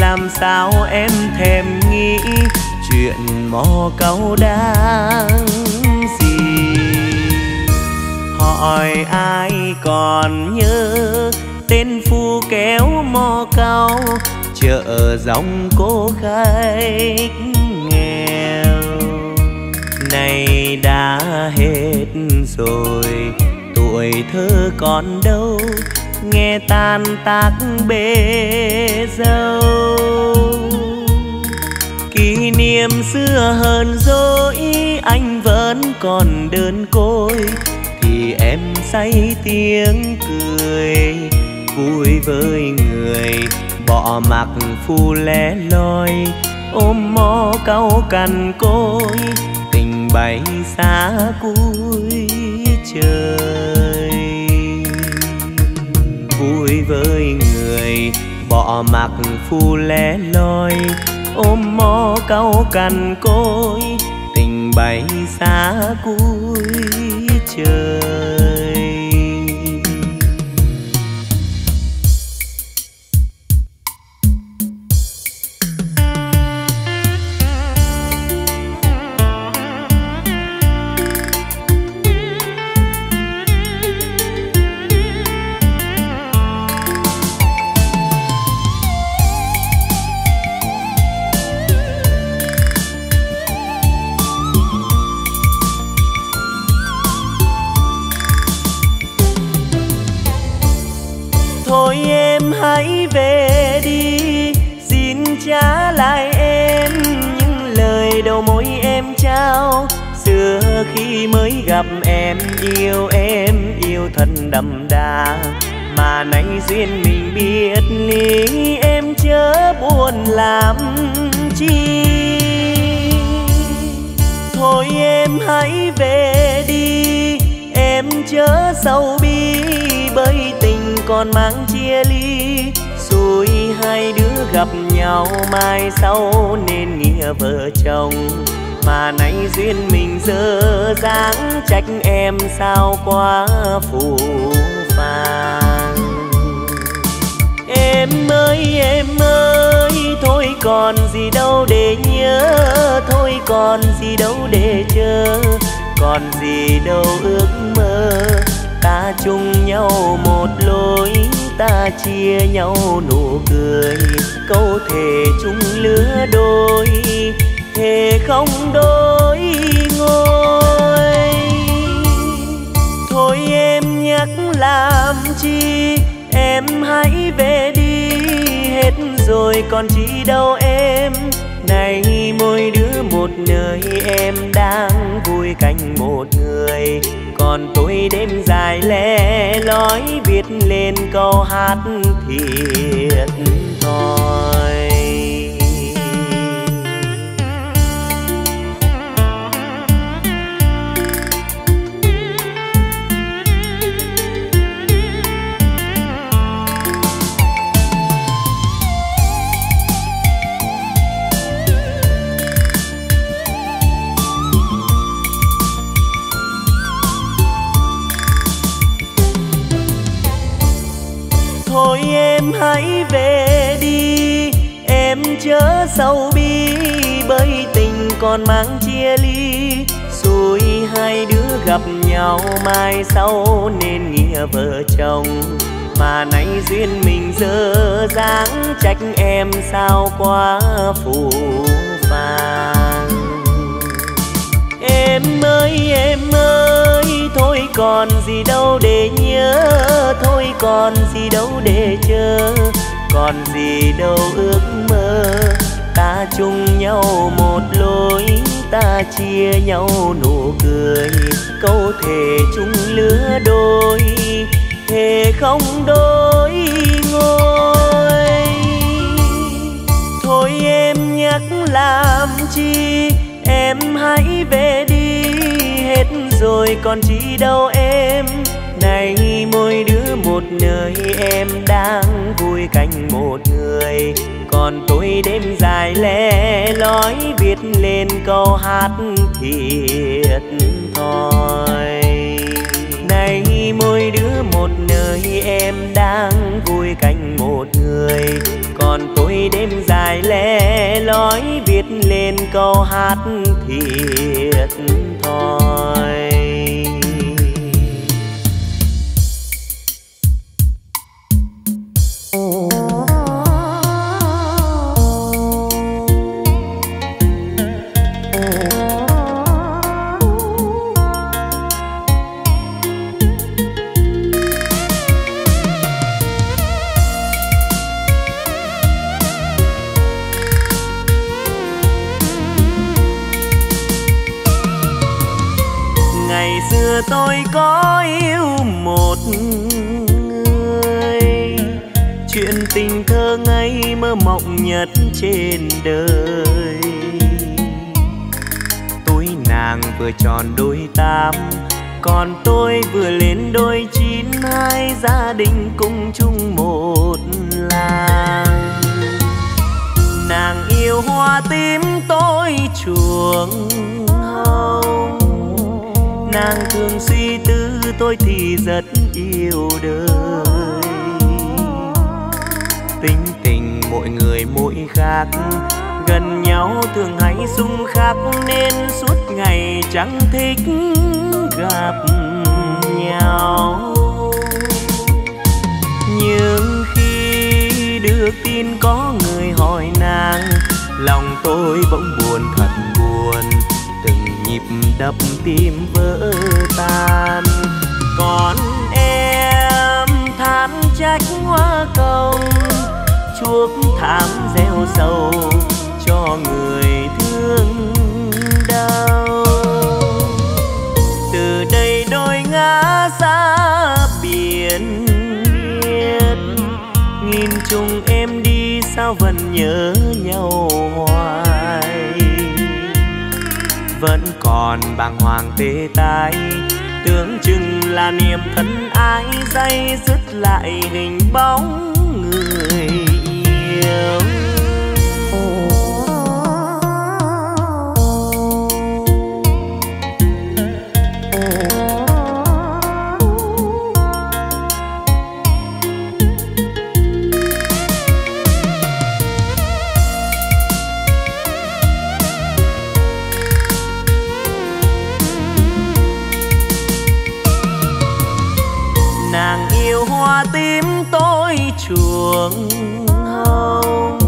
làm sao em thèm nghĩ chuyện mò câu đáng gì. Hỏi ai còn nhớ tên phu kéo mò câu chợ dòng cô khách nghèo. Này đã hết rồi tuổi thơ còn đâu, nghe tan tác bể dâu. Kỷ niệm xưa hờn dỗi anh vẫn còn đơn côi, thì em say tiếng cười vui với người bỏ mặc phu lẻ loi ôm mó cau cằn côi tình bay xa cuối trời. Vui với người bỏ mặc phu lẻ loi ôm mó cau cằn côi tình bay xa cuối trời. Hãy về đi, xin trả lại em những lời đầu môi em trao. Xưa khi mới gặp em, yêu em, yêu thật đậm đà. Mà nay duyên mình biết lý, em chớ buồn làm chi. Thôi em hãy về đi, em chớ sầu bi bởi tình còn mang chia ly, rồi hai đứa gặp nhau mai sau nên nghĩa vợ chồng. Mà nay duyên mình dơ dáng, trách em sao quá phù phàng. Em ơi em ơi, thôi còn gì đâu để nhớ, thôi còn gì đâu để chờ, còn gì đâu ước mơ. Ta chung nhau một lối, ta chia nhau nụ cười, câu thề chung lứa đôi, thề không đôi ngôi. Thôi em nhắc làm chi, em hãy về đi, hết rồi còn chi đâu em. Này mỗi đứa một nơi, em đang vui cạnh một người, còn tôi đêm dài lẻ loi viết lên câu hát thiệt thòi. Thôi em hãy về đi, em chớ sầu bi, bởi tình còn mang chia ly, rồi hai đứa gặp nhau mai sau nên nghĩa vợ chồng. Mà nay duyên mình dơ dáng, trách em sao quá phù phàng. Em ơi em ơi, thôi còn gì đâu để nhớ, thôi còn gì đâu để chờ, còn gì đâu ước mơ. Ta chung nhau một lối, ta chia nhau nụ cười, câu thề chung lứa đôi, thề không đôi ngôi. Thôi em nhắc làm chi, em hãy về đi, hết rồi còn chi đâu em. Này mỗi đứa một nơi, em đang vui cạnh một người, còn tôi đêm dài lẻ loi viết lên câu hát thiệt thòi. Này mỗi đứa một nơi, em đang vui cạnh một người, còn tôi đêm dài lẻ loi viết lên câu hát thiệt thòi. Tôi có yêu một người, chuyện tình thơ ngây mơ mộng nhất trên đời. Tuổi nàng vừa tròn đôi tám, còn tôi vừa lên đôi chín. Hai gia đình cùng chung một làng. Nàng yêu hoa tím, tôi chuồng hồng. Nàng thường suy tư, tôi thì rất yêu đời. Tính tình mỗi người mỗi khác, gần nhau thường hay xung khắc, nên suốt ngày chẳng thích gặp nhau. Nhưng khi được tin có người hỏi nàng, lòng tôi bỗng buồn thật buồn, đập tim vỡ tan. Còn em than trách hoa công, chuốc thảm gieo sầu cho người thương đau. Từ đây đôi ngã xa biển biệt, nghìn trùng em đi sao vẫn nhớ nhau hoài. Vẫn còn bàng hoàng tê tái, tưởng chừng là niềm thân ái day dứt lại hình bóng người yêu. Chuồng hồng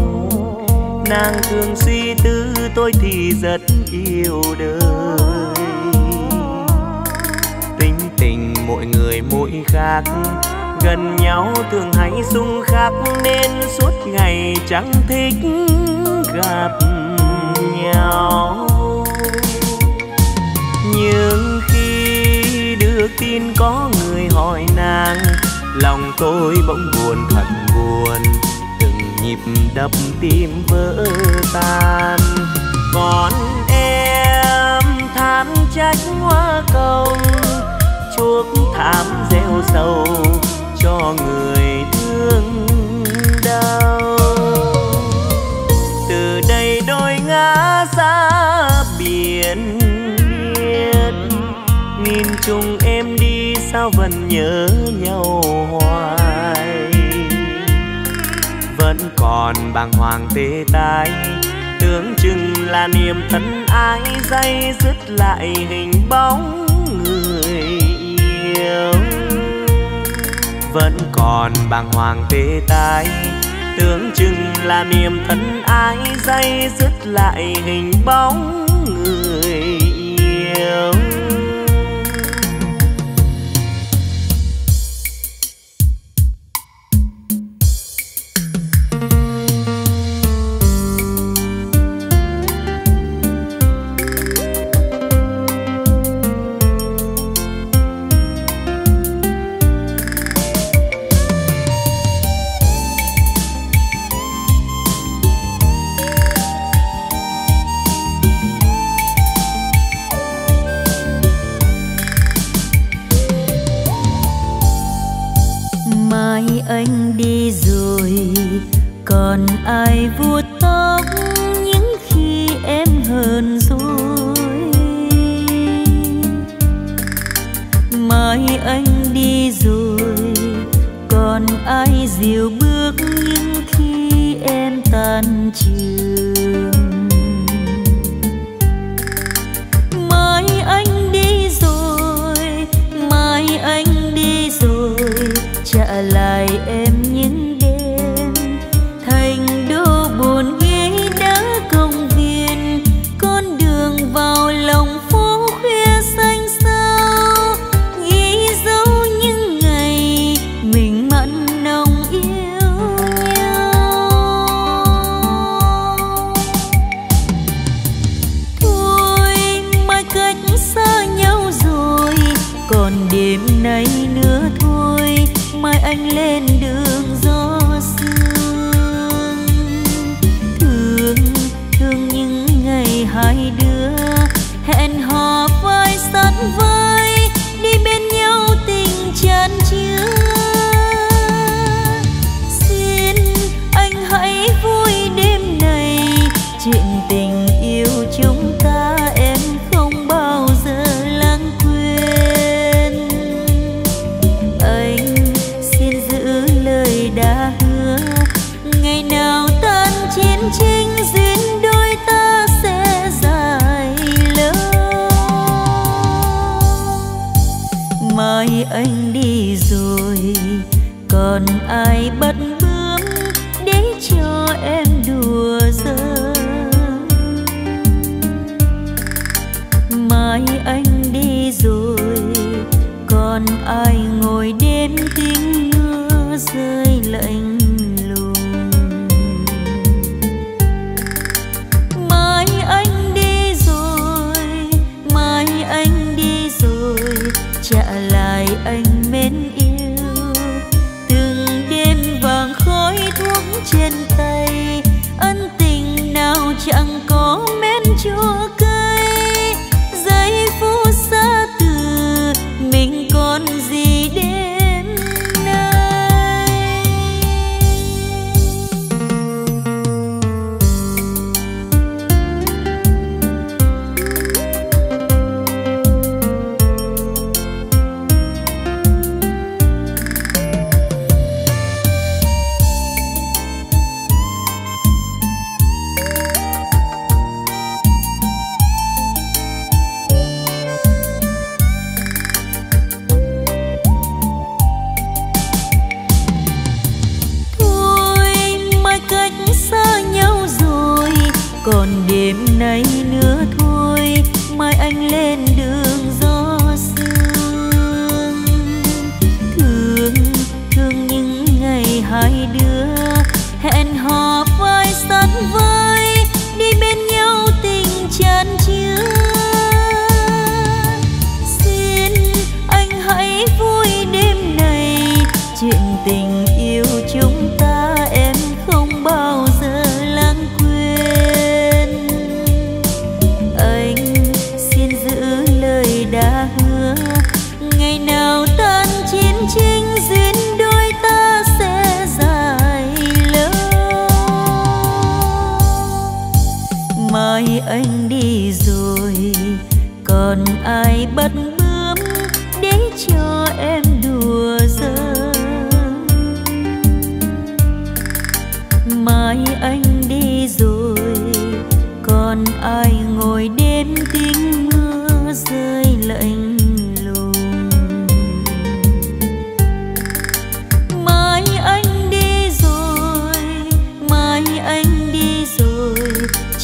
nàng thường suy tư, tôi thì rất yêu đời. Tính tình mỗi người mỗi khác, gần nhau thường hay xung khắc, nên suốt ngày chẳng thích gặp nhau. Nhưng khi được tin có người hỏi nàng, lòng tôi bỗng buồn thật buồn, từng nhịp đập tim vỡ tan. Còn em tham trách hoa công, chuốc thảm gieo sầu cho người thương đau. Từ đây đôi ngã ra biển biết, nhìn chung em đi sao vẫn nhớ nhau hoài. Vẫn còn bàng hoàng tê tái, tưởng chừng là niềm thân ái day dứt lại hình bóng người yêu. Vẫn còn bàng hoàng tê tái, tưởng chừng là niềm thân ái day dứt lại hình bóng người yêu. Anh đi rồi còn ai vuốt tóc những khi em hờn dỗi. Mai anh đi rồi còn ai dìu bước những khi em tan trường. Mai anh đi rồi, mai anh đi rồi, trả lại em những đêm thành đô buồn ghế đá công viên, con đường vào lòng phố khuya xanh xao, ghi dấu những ngày mình mặn nồng yêu nhau. Thôi mai cách xa nhau rồi, còn đêm nay nữa thôi, mai anh lên đường gió sương. Thương, thương những ngày hai đứa hẹn hò vai sát vai, đi bên nhau tình chan chứa. Xin anh hãy vui đêm này, chuyện tình yêu chúng ta em không bao giờ lãng quên. Anh đã hứa ngày nào tan chiến tranh duyên đôi ta sẽ dài lâu. Mai anh đi rồi còn ai bắt bướm để cho em đùa giỡn. Mai anh đi rồi còn ai ngồi đêm tính mưa rơi lạnh lùng. Mai anh đi rồi, mai anh đi rồi, trả lại anh mến yêu. Từng đêm vàng khói thuốc trên tay, ân tình nào chẳng có mến chua cay. Giây phút xa từ mình này nữa thôi, mai anh lên đường gió sương. Thương, thương những ngày hai đứa hẹn hò vai sát vai, đi bên nhau tình chan chứa. Xin anh hãy vui đêm này, chuyện tình yêu chúng ta em không bao giờ lãng quên. Anh xin giữ lời đã hứa, ngày nào tan chiến tranh duyên đôi ta sẽ dài lâu. Mai anh đi rồi còn ai bắt bướm để cho em đùa giỡn. Mai anh đi rồi còn ai ngồi đêm tiếng mưa rơi lạnh lùng. Mai anh đi rồi, mai anh đi rồi,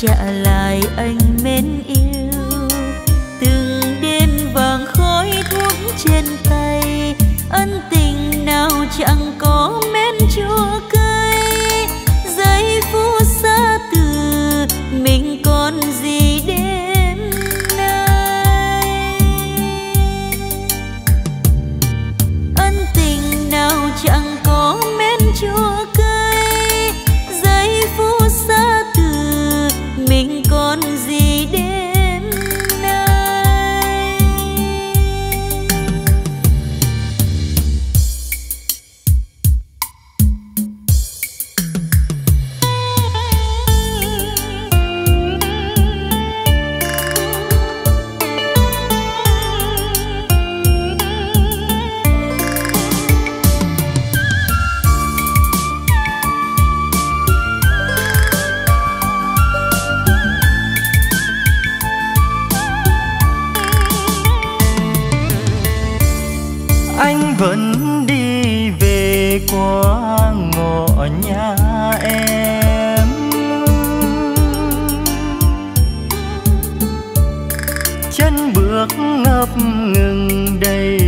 trả lại anh mến yêu. Từng đêm vàng khói thuốc trên tay, ân tình nào chẳng có mến chua cay. Giây phút xa từ mình còn gì đêm nay, ân tình nào chẳng có mến chua cay. Giây phút xa từ mình còn gì đêm nay. Anh vẫn đi về qua ngõ nhà em, chân bước ngập ngừng đầy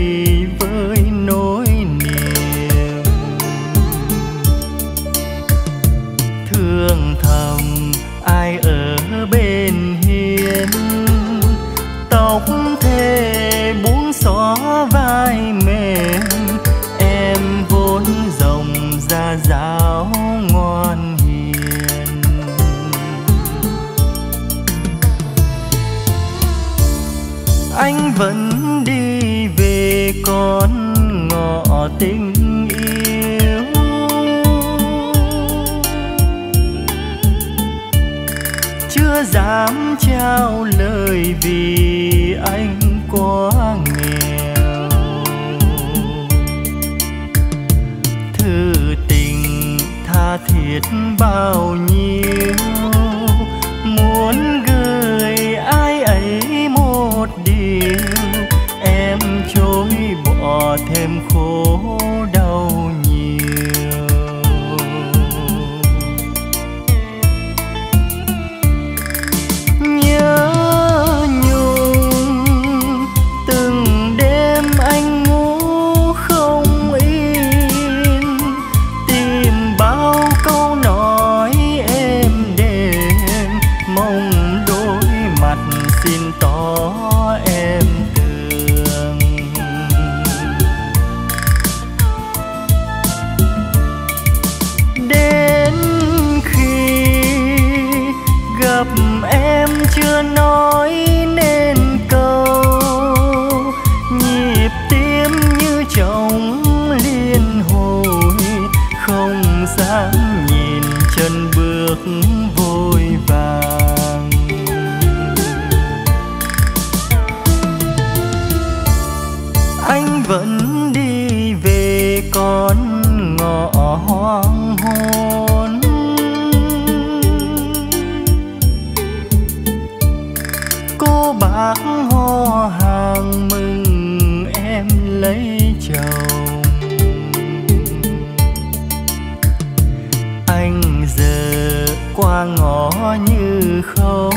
với nỗi niềm thương thầm. Ai ở bên hiên tóc thề buông xõa vai mềm, em vốn rồng ra giáo ngoan hiền. Anh vẫn đi về con ngõ tình yêu, chưa dám trao lời vì anh quá nghèo. Thư tình tha thiết bao nhiêu, muốn gửi ai ấy một điều, em chối bỏ thêm khổ đau nhiều. Nhớ chưa nói nên câu, nhịp tim như trống liên hồi, không dám nhìn chân bước vội vàng. Anh vẫn đi về con ngõ hoang hôn, bác ho hàng mừng em lấy chồng. Anh giờ qua ngõ như không,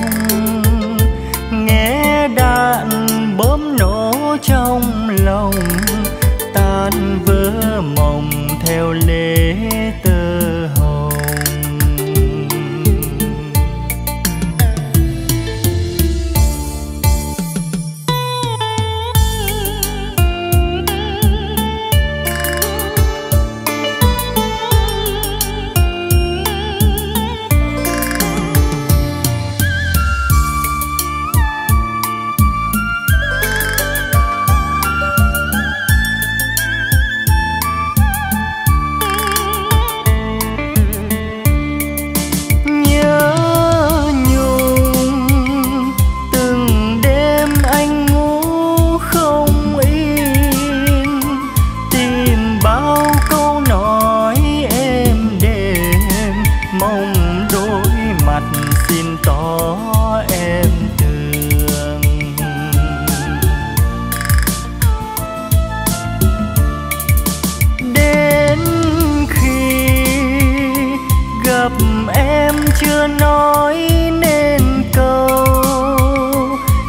chưa nói nên câu,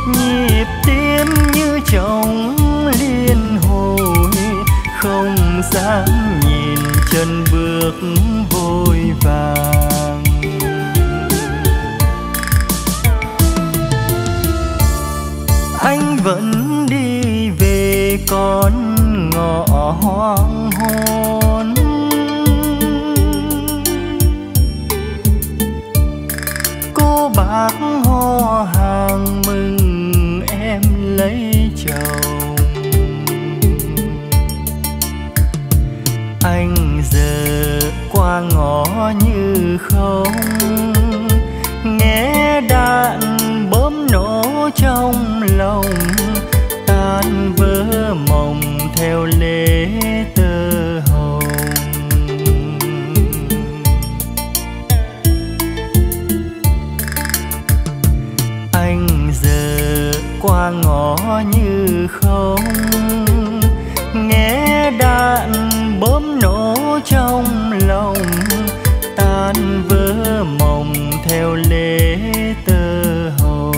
nhịp tim như trong liên hồi, không dám nhìn chân bước vội vàng. Anh vẫn đi về con ngõ hoang hôn, cô bác họ hàng mừng em lấy chồng. Anh giờ qua ngõ như không, nghe đạn bom nổ trong lòng, tan vỡ mộng theo lễ tơ hồng. Anh giờ qua ngõ như không, nghe đạn bom nổ trong lòng, tan vỡ mộng theo lễ tơ hồng.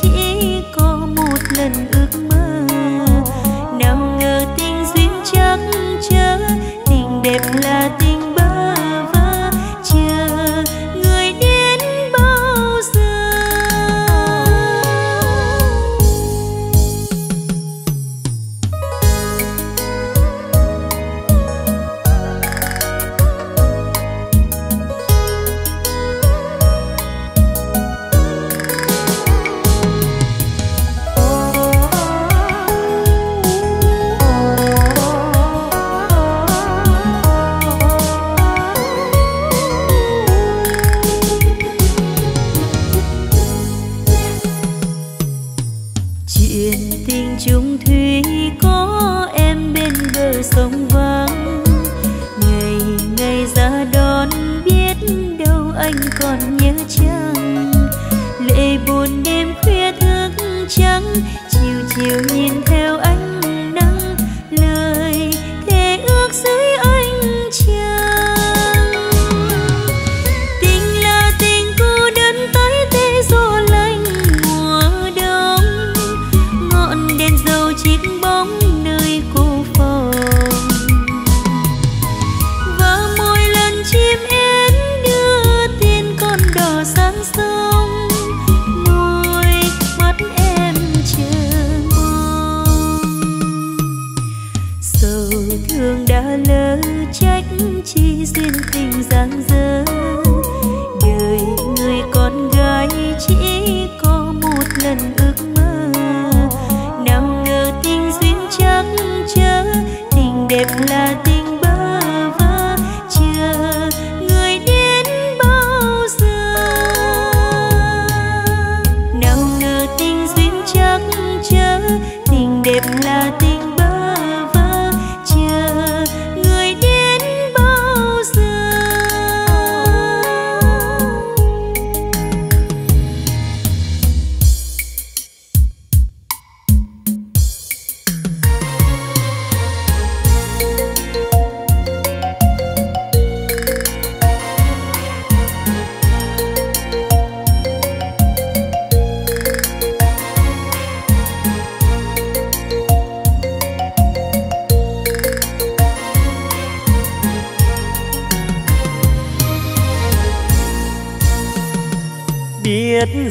Chỉ có một lần ước mơ, nào ngờ tình duyên trái sầu thương đã lỡ trách chi duyên tình giang dở. Đời người con gái chỉ có một lần ước mơ, nào ngờ tình duyên chắc chớ, tình đẹp là tình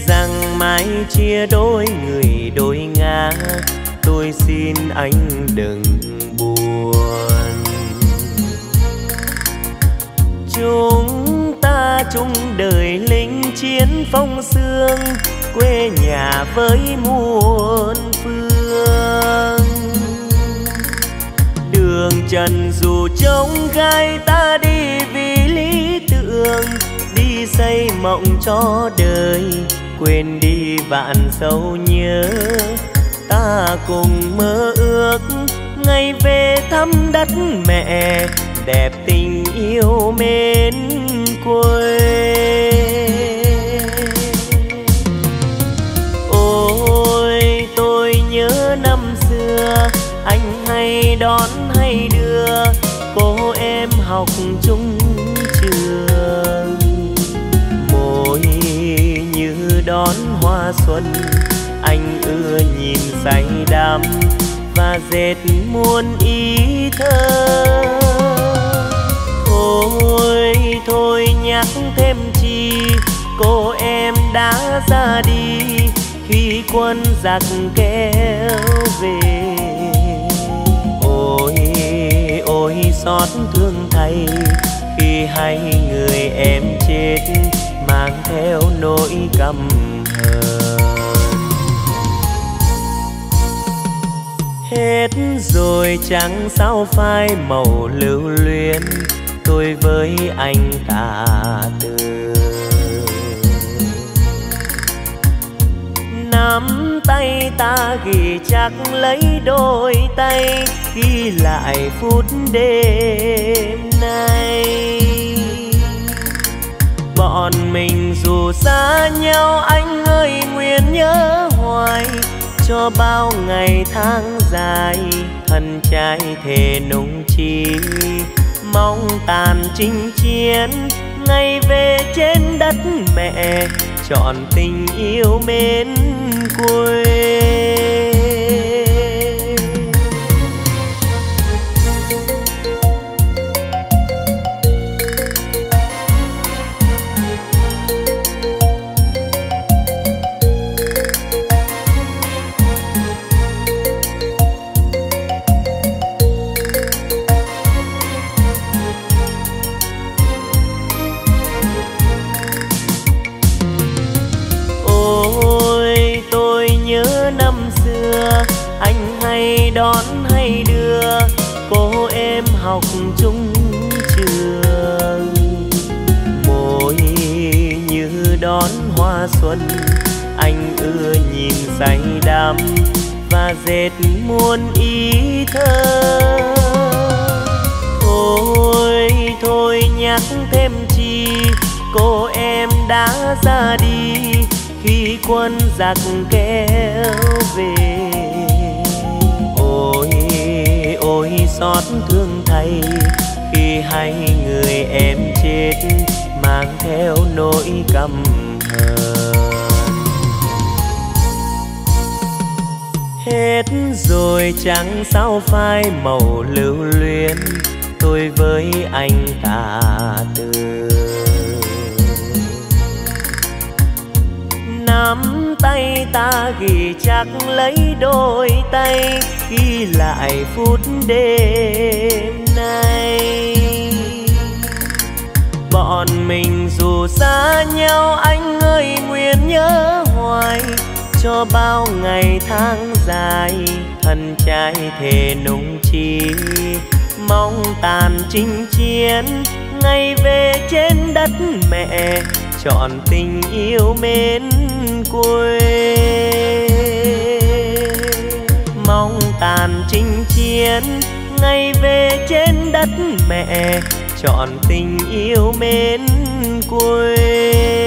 rằng mãi chia đôi người đôi ngã. Tôi xin anh đừng buồn, chúng ta chung đời lính chiến phong sương, quê nhà với muôn phương. Đường trần dù trống gai ta đi vì lý tưởng, đi xây mộng cho đời, quên đi vạn sâu nhớ. Ta cùng mơ ước ngày về thăm đất mẹ, đẹp tình yêu mến quê. Ôi tôi nhớ năm xưa, anh hay đón hay đưa cô em học chung trường. Môi như đón hoa xuân, anh ưa nhìn say đắm và dệt muôn ý thơ. Thôi thôi nhắc thêm chi, cô em đã ra đi khi quân giặc kéo về. Ôi ôi xót thương thay khi hay người em chết, mang theo nỗi căm hờn. Hết rồi chẳng sao phai màu lưu luyến, tôi với anh tả từ. Nắm tay ta ghi chắc lấy đôi tay, ghi lại phút đêm nay. Bọn mình dù xa nhau anh ơi nguyện nhớ hoài, cho bao ngày tháng dài thân trai thề nung chi. Mong tàn chinh chiến ngày về trên đất mẹ, chọn tình yêu mến quê. Đón hay đưa cô em học chung trường, môi như đón hoa xuân, anh ưa nhìn say đắm và dệt muôn ý thơ. Thôi thôi nhắc thêm chi, cô em đã ra đi khi quân giặc kéo về. Ôi xót thương thay khi hay người em chết, mang theo nỗi căm hờn. Hết rồi chẳng sao phai màu lưu luyến, tôi với anh tả từ. Nắm tay ta ghi chắc lấy đôi tay, ghi lại phút đêm nay. Bọn mình dù xa nhau anh ơi nguyện nhớ hoài, cho bao ngày tháng dài thân trai thề nung chi, mong tàn chinh chiến ngày về trên đất mẹ, trọn tình yêu mến quê. Mong tàn chinh chiến ngày về trên đất mẹ, trọn tình yêu mến quê.